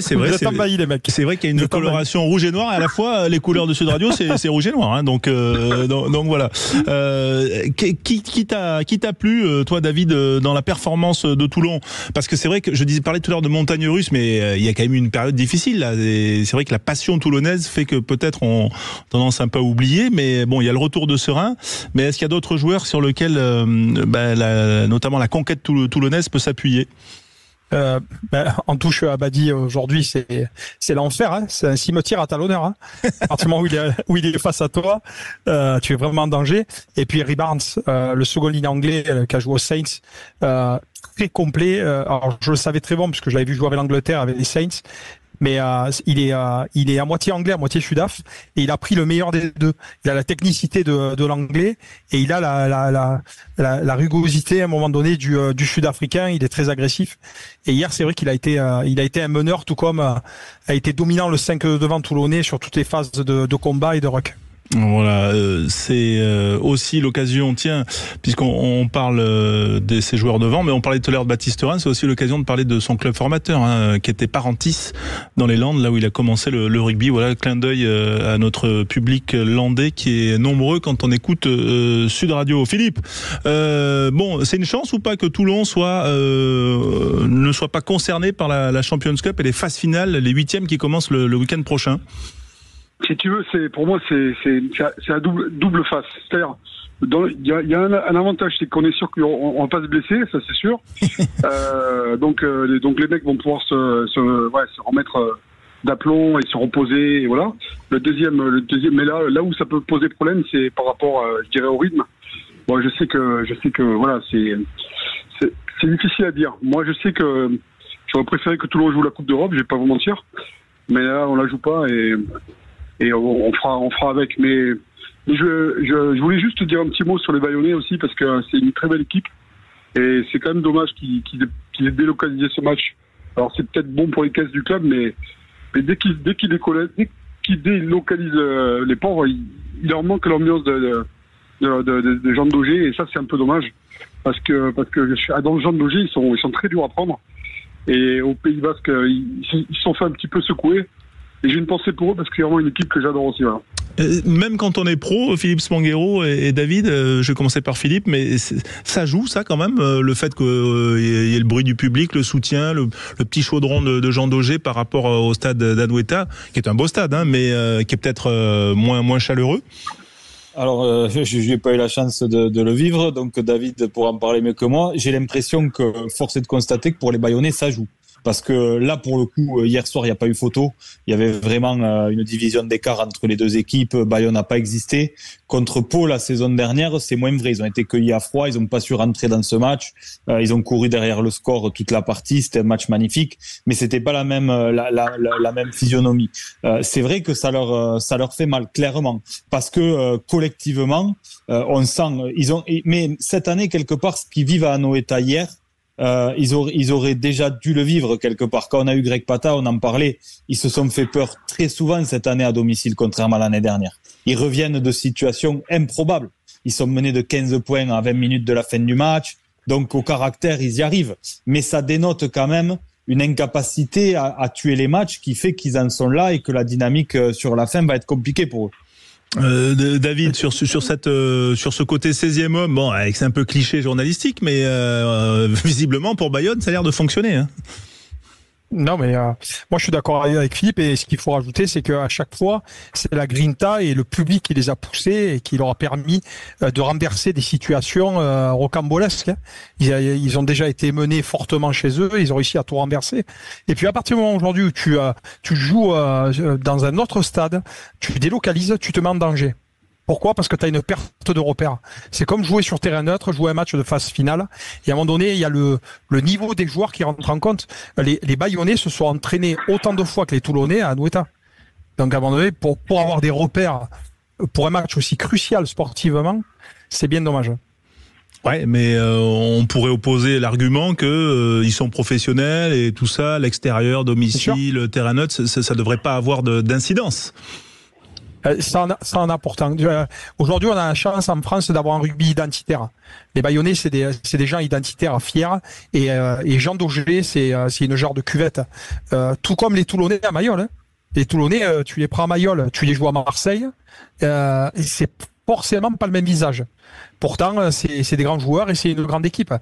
c'est vrai. C'est envahi, les mecs. C'est vrai qu'il y a une coloration rouge et noir, et à la fois les couleurs de Sud Radio, c'est rouge et noir. Hein, donc voilà. Qui t'a plu, toi, David, dans la performance de Toulon? Parce que c'est vrai que je parlais tout à l'heure de montagne russe, mais il y a quand même une période difficile là. C'est vrai que la passion toulonnaise fait que peut-être on tendance un peu à oublier, mais bon, il y a le retour de Serin, mais est-ce qu'il y a d'autres joueurs sur lesquels notamment la conquête toulonnaise peut s'appuyer? En touche à Abadi aujourd'hui, c'est l'enfer, hein. C'est un cimetière à talonneur, hein. À partir du moment où il est face à toi, tu es vraiment en danger. Et puis Harry Barnes, le second ligne anglais qui a joué aux Saints, très complet. Alors je le savais très bon puisque je l'avais vu jouer avec l'Angleterre, avec les Saints. Mais il est à moitié anglais, à moitié sudaf, et il a pris le meilleur des deux. Il a la technicité de l'anglais et il a la rugosité à un moment donné du sud-africain. Il est très agressif. Et hier, c'est vrai qu'il a été un meneur, tout comme a été dominant le 5 devant toulonnais sur toutes les phases de combat et de ruck. Voilà, c'est aussi l'occasion, tiens, puisqu'on parle de ces joueurs devant, mais on parlait tout à l'heure de Baptiste Serin, c'est aussi l'occasion de parler de son club formateur, hein, qui était Parentis dans les Landes, là où il a commencé le rugby. Voilà, clin d'œil à notre public landais qui est nombreux quand on écoute Sud Radio. Philippe, bon, c'est une chance ou pas que Toulon ne soit pas concerné par la Champions Cup et les phases finales, les huitièmes qui commencent le week-end prochain? Si tu veux, pour moi, c'est à double face. C'est-à-dire, il y a un avantage, c'est qu'on est sûr qu'on va pas se blesser, ça c'est sûr. Donc les mecs vont pouvoir se remettre d'aplomb et se reposer, et voilà. Le deuxième, mais là où ça peut poser problème, c'est par rapport, je dirais, au rythme. Bon, je sais que voilà, c'est difficile à dire. Moi, je sais que j'aurais préféré que Toulon joue la Coupe d'Europe, je vais pas vous mentir, mais là on la joue pas et on fera avec. Mais je voulais juste te dire un petit mot sur les Bayonnais aussi, parce que c'est une très belle équipe. Et c'est quand même dommage qu'il ait délocalisé ce match. Alors c'est peut-être bon pour les caisses du club, mais dès qu'il délocalise les pauvres, il leur manque l'ambiance de Jean de Daugé, et ça c'est un peu dommage parce que dans le Jean de Daugé ils sont très durs à prendre, et au Pays Basque ils se sont fait un petit peu secouer, et j'ai une pensée pour eux parce que c'est vraiment une équipe que j'adore aussi, voilà. Même quand on est pro, Philippe Spanghero et David, je vais commencer par Philippe, mais ça joue ça quand même, le fait qu'il y ait le bruit du public, le soutien, le petit chaudron de Jean Daugé par rapport au stade d'Adoueta, qui est un beau stade, hein, mais qui est peut-être moins chaleureux. Alors, je n'ai pas eu la chance de le vivre, donc David pourra en parler mieux que moi. J'ai l'impression que, force est de constater que pour les Bayonnais, ça joue. Parce que là, pour le coup, hier soir, il n'y a pas eu photo. Il y avait vraiment une division d'écart entre les deux équipes. Bayonne n'a pas existé. Contre Pau, la saison dernière, c'est moins vrai. Ils ont été cueillis à froid. Ils n'ont pas su rentrer dans ce match. Ils ont couru derrière le score toute la partie. C'était un match magnifique. Mais c'était pas la même physionomie. C'est vrai que ça leur fait mal, clairement. Parce que, collectivement, on sent, mais cette année, quelque part, ce qu'ils vivent à Anoeta hier, ils auraient déjà dû le vivre quelque part. Quand on a eu Greg Pata, on en parlait, ils se sont fait peur très souvent cette année à domicile, contrairement à l'année dernière. Ils reviennent de situations improbables. Ils sont menés de 15 points à 20 minutes de la fin du match. Donc au caractère, ils y arrivent. Mais ça dénote quand même une incapacité à tuer les matchs qui fait qu'ils en sont là et que la dynamique sur la fin va être compliquée pour eux. David, sur ce côté 16e homme, bon, c'est un peu cliché journalistique, mais visiblement pour Bayonne, ça a l'air de fonctionner, hein. Non, mais moi je suis d'accord avec Philippe, et ce qu'il faut rajouter, c'est qu'à chaque fois, c'est la grinta et le public qui les a poussés et qui leur a permis de renverser des situations rocambolesques. Ils ont déjà été menés fortement chez eux, ils ont réussi à tout renverser. Et puis à partir du moment aujourd'hui où tu joues dans un autre stade, tu délocalises, tu te mets en danger. Pourquoi ? Parce que tu as une perte de repères. C'est comme jouer sur terrain neutre, jouer un match de phase finale. Et à un moment donné, il y a le niveau des joueurs qui rentre en compte. Les Bayonnais se sont entraînés autant de fois que les Toulonnais à Anoeta. Donc à un moment donné, pour avoir des repères pour un match aussi crucial sportivement, c'est bien dommage. Ouais, mais on pourrait opposer l'argument que ils sont professionnels et tout ça, l'extérieur, domicile, terrain neutre, ça ne devrait pas avoir d'incidence. Ça en a pourtant. Aujourd'hui, on a la chance en France d'avoir un rugby identitaire. Les Bayonnais, c'est des gens identitaires, fiers. Et Jean Daugé, c'est une genre de cuvette. Tout comme les Toulonnais à Mayol. Hein. Les Toulonnais, tu les prends à Mayol, tu les joues à Marseille. Et c'est forcément pas le même visage. Pourtant, c'est des grands joueurs et c'est une grande équipe.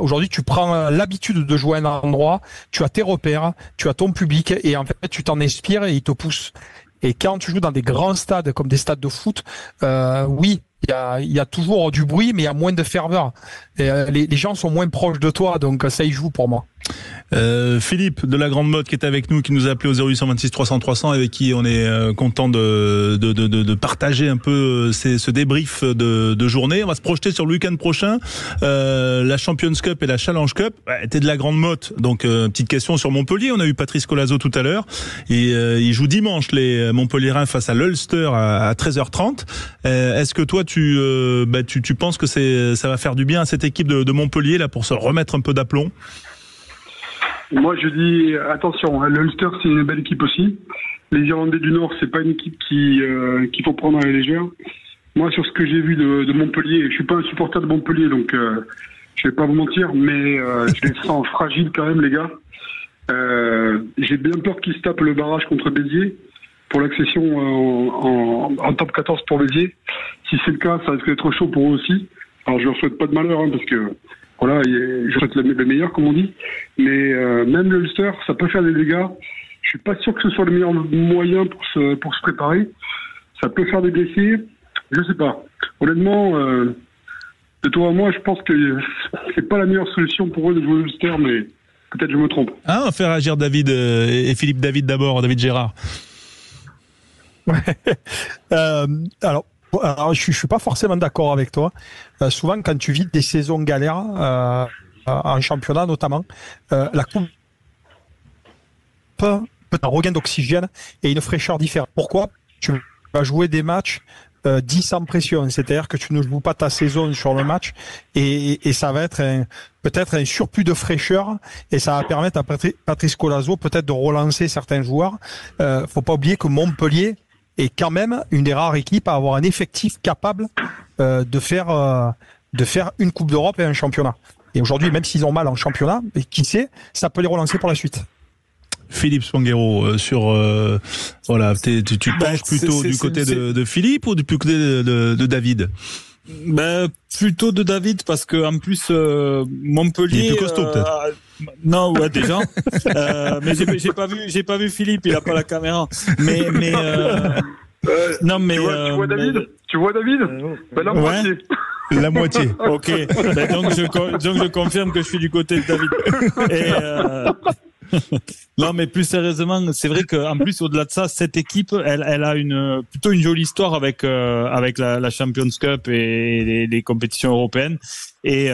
Aujourd'hui, tu prends l'habitude de jouer à un endroit, tu as tes repères, tu as ton public, et en fait, tu t'en inspires et ils te poussent. Et quand tu joues dans des grands stades, comme des stades de foot, oui, il y a toujours du bruit, mais il y a moins de ferveur. Et, les gens sont moins proches de toi, donc ça y joue pour moi. Philippe de la Grande Motte qui est avec nous, qui nous a appelé au 0826 300 300, avec qui on est content de partager un peu ce débrief de journée. On va se projeter sur le week-end prochain, la Champions Cup et la Challenge Cup. T'es de la Grande Motte, donc petite question sur Montpellier. On a eu Patrice Collazo tout à l'heure, et il joue dimanche les Montpelliérains face à l'Ulster à 13h30. Est-ce que toi tu penses que ça va faire du bien à cette équipe de Montpellier là pour se remettre un peu d'aplomb? Moi, je dis, attention, l'Ulster, c'est une belle équipe aussi. Les Irlandais du Nord, c'est pas une équipe qu'il faut prendre à la légère. Moi, sur ce que j'ai vu de Montpellier, je suis pas un supporter de Montpellier, donc je vais pas vous mentir, mais je les sens fragiles quand même, les gars. J'ai bien peur qu'ils se tapent le barrage contre Béziers pour l'accession en top 14 pour Béziers. Si c'est le cas, ça risque d'être chaud pour eux aussi. Alors, je leur souhaite pas de malheur, hein, parce que... voilà, je souhaite le meilleur, comme on dit. Mais même le Ulster, ça peut faire des dégâts. Je suis pas sûr que ce soit le meilleur moyen pour se préparer. Ça peut faire des blessés. Je sais pas. Honnêtement, de toi à moi, je pense que c'est pas la meilleure solution pour eux de jouer l'Ulster, mais peut-être je me trompe. Ah, on va faire agir David et Philippe. David d'abord, David Gérard. Ouais. Alors, je ne suis pas forcément d'accord avec toi. Souvent, quand tu vis des saisons galères, en championnat notamment, la coupe peut être un regain d'oxygène et une fraîcheur différente. Pourquoi ? Tu vas jouer des matchs 10 sans pression, c'est-à-dire que tu ne joues pas ta saison sur le match et ça va être peut-être un surplus de fraîcheur et ça va permettre à Patrice Collazo peut-être de relancer certains joueurs. Faut pas oublier que Montpellier est quand même une des rares équipes à avoir un effectif capable de faire une Coupe d'Europe et un championnat. Et aujourd'hui, même s'ils ont mal en championnat, qui sait, ça peut les relancer pour la suite. Philippe Spanghero, tu penches plutôt du côté de Philippe ou du côté de David? Ben plutôt de David, parce que en plus Montpellier. Il est plus costaud peut-être. Non, ouais, déjà. Mais j'ai pas vu Philippe, il a pas la caméra. Mais tu vois David, mais... tu vois David, ben la moitié. Ouais. La moitié. Ok. Ben, donc je confirme que je suis du côté de David. Non, mais plus sérieusement, c'est vrai qu'en plus, au-delà de ça, cette équipe, elle a plutôt une jolie histoire avec la Champions Cup et les compétitions européennes. Et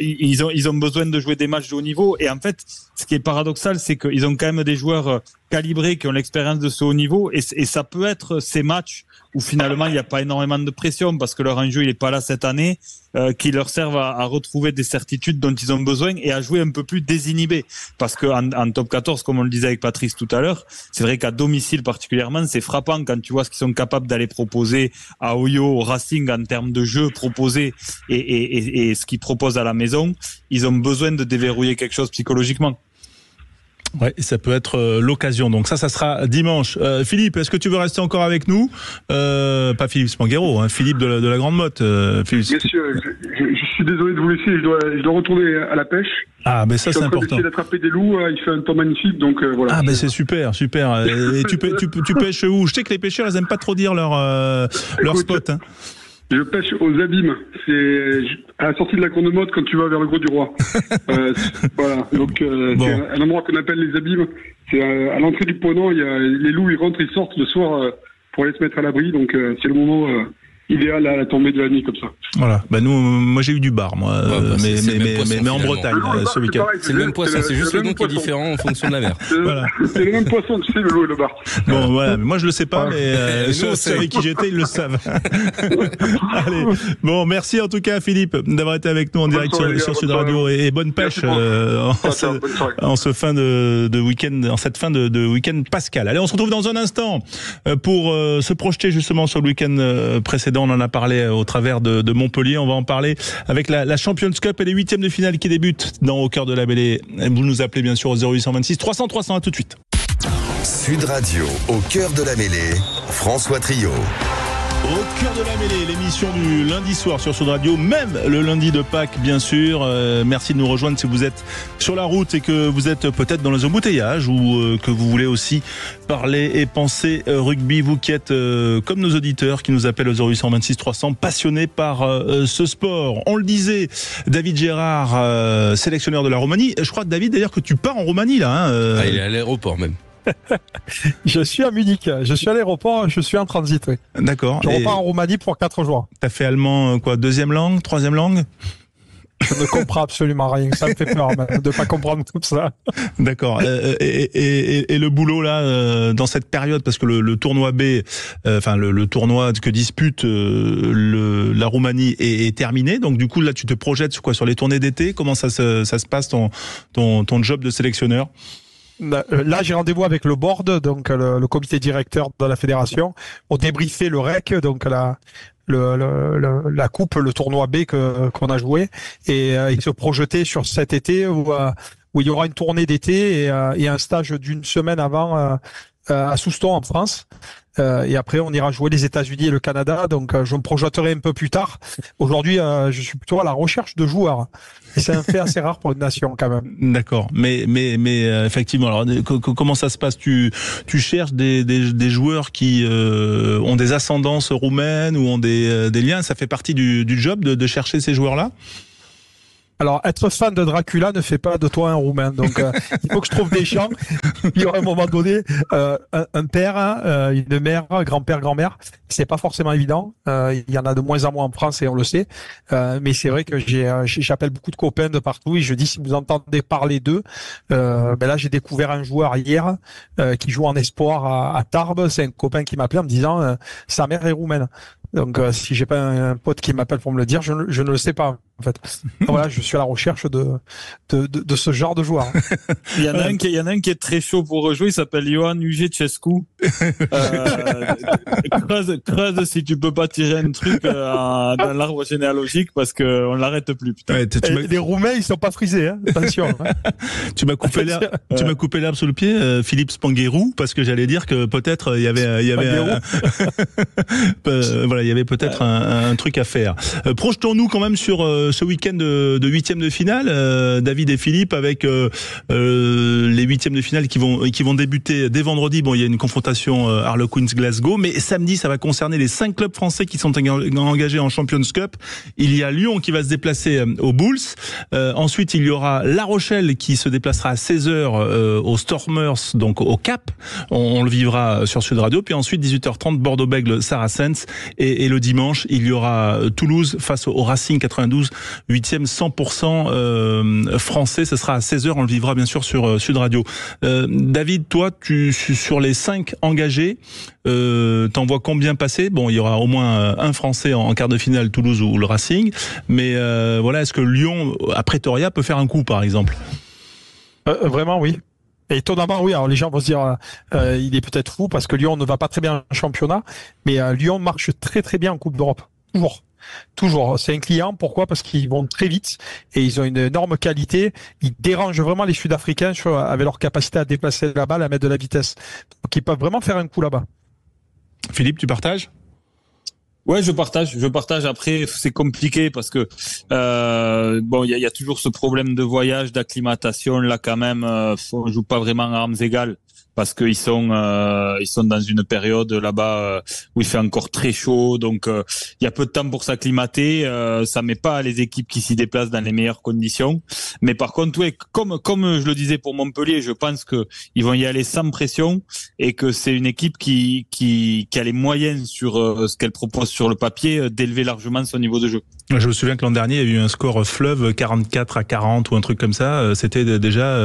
ils ont besoin de jouer des matchs de haut niveau. Et en fait, ce qui est paradoxal, c'est qu'ils ont quand même des joueurs calibrés qui ont l'expérience de ce haut niveau. Et ça peut être ces matchs où finalement, il n'y a pas énormément de pression parce que leur enjeu, il n'est pas là cette année, qui leur servent à retrouver des certitudes dont ils ont besoin et à jouer un peu plus désinhibé. Parce que en top 14, comme on le disait avec Patrice tout à l'heure, c'est vrai qu'à domicile particulièrement, c'est frappant quand tu vois ce qu'ils sont capables d'aller proposer à Oyo, au Racing en termes de jeu proposé et ce qu'ils proposent à la maison. Ils ont besoin de déverrouiller quelque chose psychologiquement. Ouais, ça peut être l'occasion. Donc ça sera dimanche. Philippe, est-ce que tu veux rester encore avec nous? Pas Philippe Spanghero, hein, Philippe de la Grande Motte. Messieurs, je suis désolé de vous laisser. Je dois retourner à la pêche. Ah, mais ça, c'est important. J'essaie d'attraper des loups, il fait un temps magnifique, donc voilà. Ah, mais c'est super, super. Et tu pêches où? Je sais que les pêcheurs, ils aiment pas trop dire leur spot. Hein. Je pêche aux abîmes. C'est à la sortie de la Grande Motte quand tu vas vers le Gros du Roi. Voilà. Donc c'est un endroit qu'on appelle les abîmes. C'est à l'entrée du Ponant. Il y a les loups, ils rentrent, ils sortent le soir pour aller se mettre à l'abri. Donc c'est le moment idéal à la tombée de la nuit comme ça. Voilà. Bah nous, moi j'ai eu du bar, moi, mais en Bretagne ce week-end. C'est le même poisson, c'est juste le nom qui est différent en fonction de la mer. Voilà. C'est le même poisson, tu sais, le loup et le bar. Bon, voilà. Moi je le sais pas, mais ceux avec qui j'étais, ils le savent. Allez. Bon, merci en tout cas Philippe d'avoir été avec nous en direct sur Sud Radio et bonne pêche en ce fin de week-end, en cette fin de week-end pascal. Allez, on se retrouve dans un instant pour se projeter justement sur le week-end précédent. On en a parlé au travers de Montpellier. On va en parler avec la Champions Cup et les huitièmes de finale qui débutent dans Au Coeur de la Mêlée. Vous nous appelez bien sûr au 0826 300 300. À tout de suite. Sud Radio, Au Coeur de la Mêlée, François Trillo. Au cœur de la mêlée, l'émission du lundi soir sur Sud Radio, même le lundi de Pâques bien sûr. Merci de nous rejoindre si vous êtes sur la route et que vous êtes peut-être dans les embouteillages ou que vous voulez aussi parler et penser rugby. Vous qui êtes comme nos auditeurs qui nous appellent au 0826 300 passionnés par ce sport. On le disait, David Gérard, sélectionneur de la Roumanie. Je crois, David, d'ailleurs, que tu pars en Roumanie là. Hein, il est à l'aéroport même. Je suis à Munich, je suis à l'aéroport, je suis en transit. Oui. D'accord. Je repars en Roumanie pour 4 jours. T'as fait allemand, quoi, deuxième langue, troisième langue? Je ne comprends absolument rien, ça me fait peur de ne pas comprendre tout ça. D'accord. Et le boulot là, dans cette période, parce que le tournoi B, enfin le tournoi que dispute la Roumanie est terminé, donc du coup là tu te projettes sur quoi? Sur les tournées d'été? Comment ça se passe ton job de sélectionneur? Là, j'ai rendez-vous avec le board, donc le comité directeur de la fédération, pour débriefer le REC, donc la coupe, le tournoi B qu'on a joué, et se projeter sur cet été où il y aura une tournée d'été et un stage d'une semaine avant à Souston en France. Et après, on ira jouer les États-Unis et le Canada. Donc, je me projetterai un peu plus tard. Aujourd'hui, je suis plutôt à la recherche de joueurs. Et c'est un fait assez rare pour une nation, quand même. D'accord. Mais effectivement, alors comment ça se passe? Tu cherches des joueurs qui ont des ascendances roumaines ou ont des liens. Ça fait partie du job de chercher ces joueurs-là. Alors, être fan de Dracula ne fait pas de toi un Roumain. Donc, il faut que je trouve des gens. Il y aura un moment donné un père, une mère, grand-père, grand-mère. C'est pas forcément évident. Il y en a de moins en moins en France et on le sait. Mais c'est vrai que j'appelle beaucoup de copains de partout et je dis, si vous entendez parler d'eux, là j'ai découvert un joueur hier qui joue en espoir à Tarbes. C'est un copain qui m'appelait en me disant sa mère est roumaine. Donc si j'ai pas un pote qui m'appelle pour me le dire, je ne le sais pas en fait. Voilà, je suis à la recherche de ce genre de joueur. Il y en a un qui est très chaud pour rejouer, il s'appelle Yoan Ujitchescu. Creuse si tu peux pas tirer un truc dans l'arbre généalogique parce que on l'arrête plus. Putain. Ouais, les Roumains ils sont pas frisés, hein. Attention. Hein. Tu m'as coupé l'herbe sous le pied, Philippe Spanghero, parce que j'allais dire que peut-être il y avait peut-être un truc à faire. Projetons-nous quand même sur ce week-end de huitième de finale, David et Philippe, avec les huitièmes de finale qui vont débuter dès vendredi. Bon, il y a une confrontation Harlequins-Glasgow, mais samedi, ça va concerner les 5 clubs français qui sont engagés en Champions Cup. Il y a Lyon qui va se déplacer aux Bulls. Ensuite, il y aura La Rochelle qui se déplacera à 16h aux Stormers, donc au Cap. On le vivra sur Sud Radio. Puis ensuite, 18h30, Bordeaux-Bègles, Saracens. Et le dimanche, il y aura Toulouse face au Racing 92, 8e, 100% français. Ce sera à 16h, on le vivra bien sûr sur Sud Radio. David, toi, sur les 5 engagés, t'en vois combien passer? Bon, il y aura au moins un Français en quart de finale, Toulouse ou le Racing. Mais voilà, est-ce que Lyon, à Pretoria, peut faire un coup, par exemple? Vraiment, oui. Et étonnamment, oui. Alors les gens vont se dire, il est peut-être fou parce que Lyon ne va pas très bien en championnat, mais Lyon marche très très bien en Coupe d'Europe. Toujours. C'est un client. Pourquoi? Parce qu'ils vont très vite et ils ont une énorme qualité. Ils dérangent vraiment les Sud-Africains avec leur capacité à déplacer la balle, à mettre de la vitesse. Donc ils peuvent vraiment faire un coup là-bas. Philippe, tu partages? Ouais, je partage. Après, c'est compliqué parce que bon, il y a toujours ce problème de voyage, d'acclimatation. Là, quand même, on joue pas vraiment à armes égales parce qu'ils sont dans une période là-bas où il fait encore très chaud. Donc, il y a peu de temps pour s'acclimater. Ça met pas les équipes qui s'y déplacent dans les meilleures conditions. Mais par contre, ouais, comme je le disais pour Montpellier, je pense que ils vont y aller sans pression et que c'est une équipe qui a les moyens sur ce qu'elle propose sur le papier, d'élever largement son niveau de jeu. Je me souviens que l'an dernier, il y a eu un score fleuve, 44-40 ou un truc comme ça. C'était déjà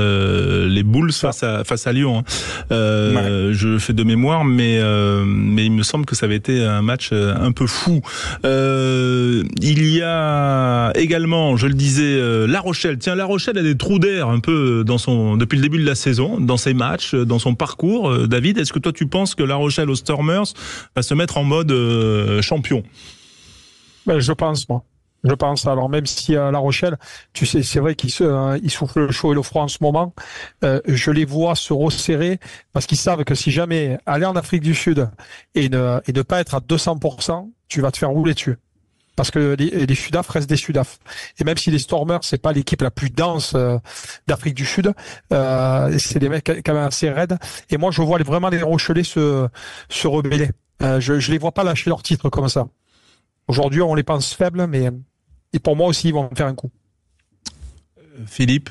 les Bulls face à Lyon. Ouais. Je fais de mémoire, mais il me semble que ça avait été un match un peu fou. Il y a également, je le disais, La Rochelle. Tiens, La Rochelle a des trous d'air un peu depuis le début de la saison, dans ses matchs, dans son parcours. David, est-ce que toi tu penses que La Rochelle aux Stormers va se mettre en mode champion? Ben, je pense. Alors même si à La Rochelle, tu sais, c'est vrai qu'ils soufflent le chaud et le froid en ce moment. Je les vois se resserrer parce qu'ils savent que si jamais aller en Afrique du Sud et ne pas être à 200%, tu vas te faire rouler dessus. Parce que les Sudaf restent des Sudaf. Et même si les Stormers, c'est pas l'équipe la plus dense d'Afrique du Sud, c'est des mecs quand même assez raides. Et moi, je vois vraiment les Rochelais se rebeller. Je les vois pas lâcher leur titre comme ça. Aujourd'hui, on les pense faibles, mais et pour moi aussi, ils vont faire un coup. Philippe?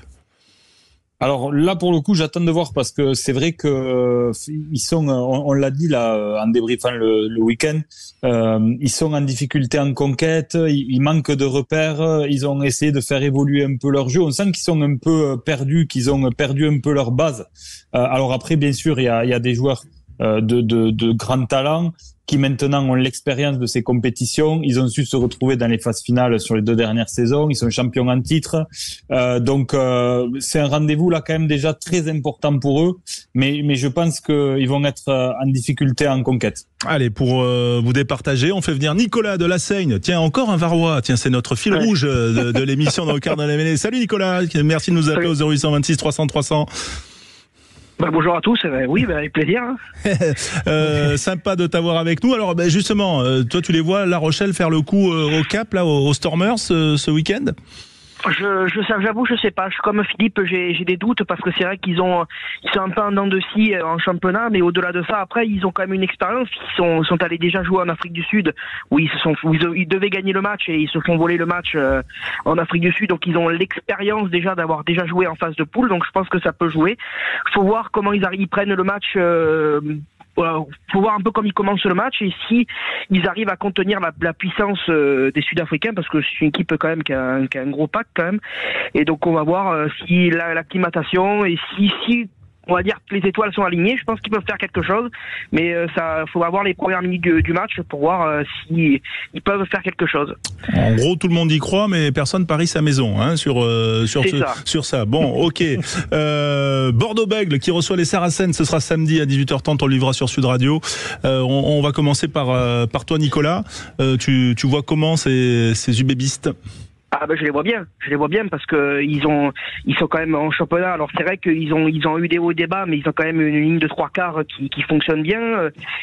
Alors là, pour le coup, j'attends de voir parce que c'est vrai que ils sont, on l'a dit là en débriefant le week-end, ils sont en difficulté en conquête, ils manquent de repères, ils ont essayé de faire évoluer un peu leur jeu. On sent qu'ils sont un peu perdus, qu'ils ont perdu un peu leur base. Alors après, bien sûr, il y a des joueurs de grands talents qui maintenant ont l'expérience de ces compétitions. Ils ont su se retrouver dans les phases finales sur les 2 dernières saisons. Ils sont champions en titre. Donc c'est un rendez-vous là quand même déjà très important pour eux. Mais je pense qu'ils vont être en difficulté en conquête. Allez, pour vous départager, on fait venir Nicolas Delasseigne. Tiens, encore un Varois. Tiens, c'est notre fil rouge de l'émission dans Au Coeur de la Mêlée. Salut Nicolas, merci de nous appeler au 0826 300 300. Bah, bonjour à tous, oui, avec plaisir. Sympa de t'avoir avec nous. Alors justement, toi tu les vois, La Rochelle, faire le coup au Cap, là, aux Stormers ce week-end? J'avoue, je sais pas. Comme Philippe, j'ai des doutes parce que c'est vrai qu'ils sont un peu en dents de scie en championnat, mais au-delà de ça, après, ils ont quand même une expérience. Ils sont allés déjà jouer en Afrique du Sud où ils devaient gagner le match et ils se font voler le match en Afrique du Sud. Donc ils ont l'expérience déjà d'avoir déjà joué en phase de poule. Donc je pense que ça peut jouer. Faut voir comment ils prennent le match. Faut voir un peu comme ils commencent le match et si ils arrivent à contenir la puissance des Sud-Africains, parce que c'est une équipe quand même qui a un gros pack quand même, et donc on va voir si l'acclimatation et si on va dire que les étoiles sont alignées. Je pense qu'ils peuvent faire quelque chose, mais ça, faut avoir les premières minutes du match pour voir s'ils peuvent faire quelque chose. En gros, tout le monde y croit, mais personne parie sa maison hein, sur ça. Bon, ok. Bordeaux-Bègles qui reçoit les Saracens, ce sera samedi à 18h30. On le livrera sur Sud Radio. On va commencer par toi, Nicolas. Tu vois comment ces ubébistes? Ah ben je les vois bien parce que ils sont quand même en championnat. Alors c'est vrai qu'ils ont eu des hauts et des bas, mais ils ont quand même une ligne de trois quarts qui fonctionne bien.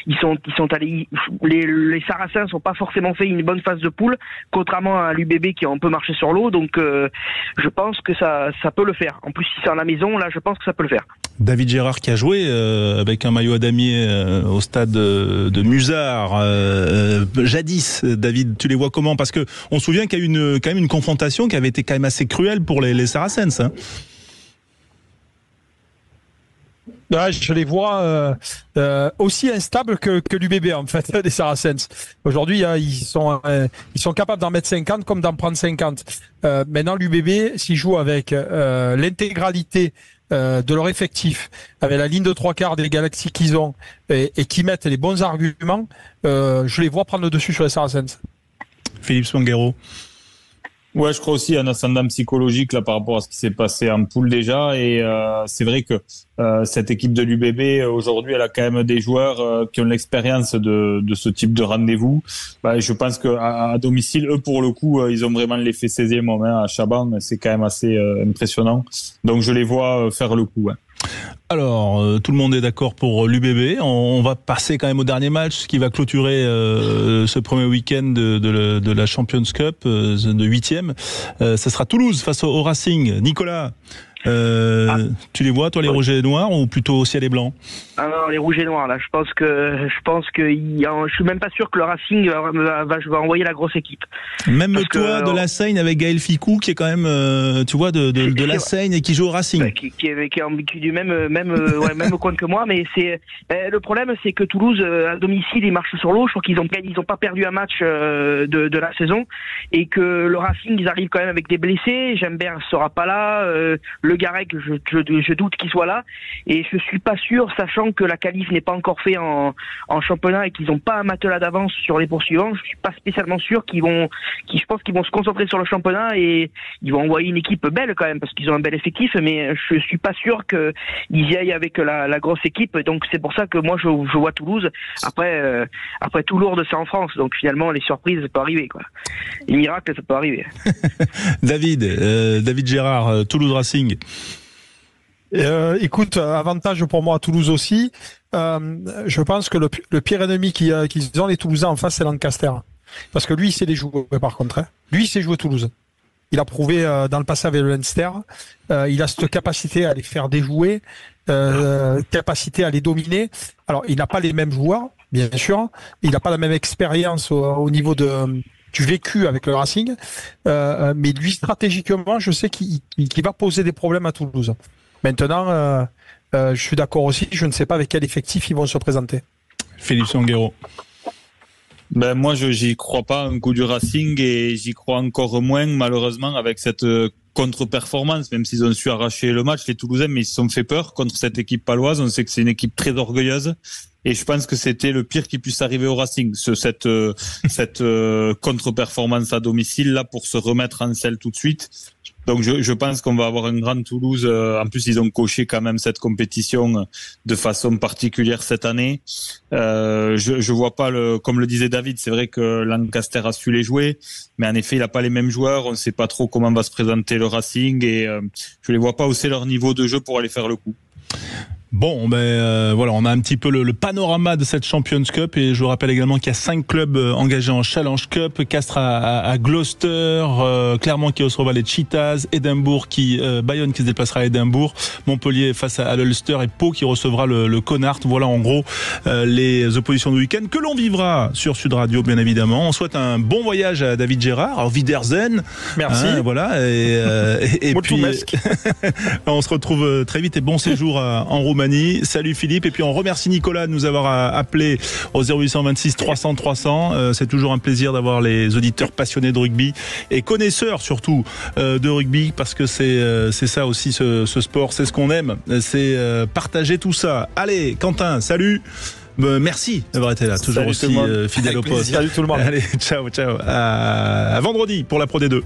Ils sont allés, les Saracens n'ont pas forcément fait une bonne phase de poule, contrairement à l'UBB qui a un peu marché sur l'eau. Donc je pense que ça peut le faire. En plus si c'est à la maison, là je pense que ça peut le faire. David Gérard qui a joué avec un maillot à damier au stade de Musard jadis. David, tu les vois comment? Parce que on se souvient qu'il y a quand même une confrontation qui avait été quand même assez cruelle pour les Saracens. Hein. Ah, je les vois aussi instables que l'UBB en fait, des Saracens. Aujourd'hui, hein, ils sont capables d'en mettre 50 comme d'en prendre 50. Maintenant, l'UBB, s'il joue avec l'intégralité de leur effectif, avec la ligne de trois quarts des Galaxies qu'ils ont et qui mettent les bons arguments, je les vois prendre le dessus sur les Saracens. Philippe Spanghero. Ouais, je crois aussi un ascendant psychologique là par rapport à ce qui s'est passé en poule déjà, et c'est vrai que cette équipe de l'UBB aujourd'hui, elle a quand même des joueurs qui ont l'expérience de ce type de rendez-vous. Bah, je pense que à domicile, eux pour le coup, ils ont vraiment les faits saisir moi hein, à Chaban, c'est quand même assez impressionnant. Donc je les vois faire le coup. Hein. Alors, tout le monde est d'accord pour l'UBB. On va passer quand même au dernier match qui va clôturer ce premier week-end de la Champions Cup de 8e. Ça sera Toulouse face au Racing. Nicolas, tu les vois, toi, les rouges et les noirs, ou plutôt au ciel et blanc? Ah non, les rouges et noirs, là. Je pense que je suis même pas sûr que le Racing va envoyer la grosse équipe. Même parce toi, de Lasseigne avec Gaël Ficou, qui est quand même, tu vois, de Lasseigne et qui joue au Racing. Ouais, qui est du même coin que moi, mais c'est, le problème, c'est que Toulouse, à domicile, ils marchent sur l'eau. Je crois qu'ils ont pas perdu un match de la saison, et que le Racing, ils arrivent quand même avec des blessés. Jambert sera pas là, le Garec, je doute qu'il soit là, et je suis pas sûr, sachant que la qualif n'est pas encore faite en championnat et qu'ils n'ont pas un matelas d'avance sur les poursuivants. Je suis pas spécialement sûr je pense qu'ils vont se concentrer sur le championnat, et ils vont envoyer une équipe belle quand même parce qu'ils ont un bel effectif, mais je suis pas sûr qu'ils y aillent avec la grosse équipe. Donc c'est pour ça que moi je vois Toulouse. Après tout lourd de ça en France, donc finalement les surprises ça peut arriver quoi. Les miracles ça peut arriver. David Gérard, Toulouse Racing. Écoute, avantage pour moi à Toulouse aussi. Je pense que le pire ennemi qu'ils ont les Toulousains en face, c'est Lancaster. Parce que lui, il sait les jouer par contre. Hein. Lui, il sait jouer Toulouse. Il a prouvé dans le passé avec le Leinster. Il a cette capacité à les faire déjouer, capacité à les dominer. Alors, il n'a pas les mêmes joueurs, bien sûr. Il n'a pas la même expérience au niveau du vécu avec le Racing. Mais lui, stratégiquement, je sais qu'il va poser des problèmes à Toulouse. Maintenant, je suis d'accord aussi, je ne sais pas avec quel effectif ils vont se présenter. Philippe Spanghero. Ben moi, j'y crois pas un coup du Racing, et j'y crois encore moins malheureusement avec cette contre-performance, même s'ils ont su arracher le match, les Toulousains, mais ils se sont fait peur contre cette équipe paloise. On sait que c'est une équipe très orgueilleuse, et je pense que c'était le pire qui puisse arriver au Racing, cette contre-performance à domicile là pour se remettre en selle tout de suite. Donc je pense qu'on va avoir un grand Toulouse. En plus, ils ont coché quand même cette compétition de façon particulière cette année. Je vois pas comme le disait David, c'est vrai que Lancaster a su les jouer, mais en effet, il a pas les mêmes joueurs. On sait pas trop comment va se présenter le Racing, et je les vois pas hausser leur niveau de jeu pour aller faire le coup. Bon, ben voilà, on a un petit peu le panorama de cette Champions Cup, et je vous rappelle également qu'il y a 5 clubs engagés en Challenge Cup. Castres à Gloucester, Clermont qui reçoit les Cheetahs, Édimbourg Bayonne qui se déplacera à Édimbourg, Montpellier face à l'Ulster, et Pau qui recevra le Connacht. Voilà en gros les oppositions du week-end que l'on vivra sur Sud Radio bien évidemment. On souhaite un bon voyage à David Gérard, à Wiedersehen. Merci. Hein, voilà, et puis on se retrouve très vite, et bon séjour en Roumanie. Roumanie. Salut Philippe, et puis on remercie Nicolas de nous avoir appelé au 0826 300 300. C'est toujours un plaisir d'avoir les auditeurs passionnés de rugby et connaisseurs surtout de rugby, parce que c'est ça aussi ce sport, c'est ce qu'on aime, c'est partager tout ça. Allez Quentin, salut. Merci d'avoir été là, toujours salut aussi fidèle au poste. Salut tout le monde. Allez, ciao, ciao. À vendredi pour la Pro D2.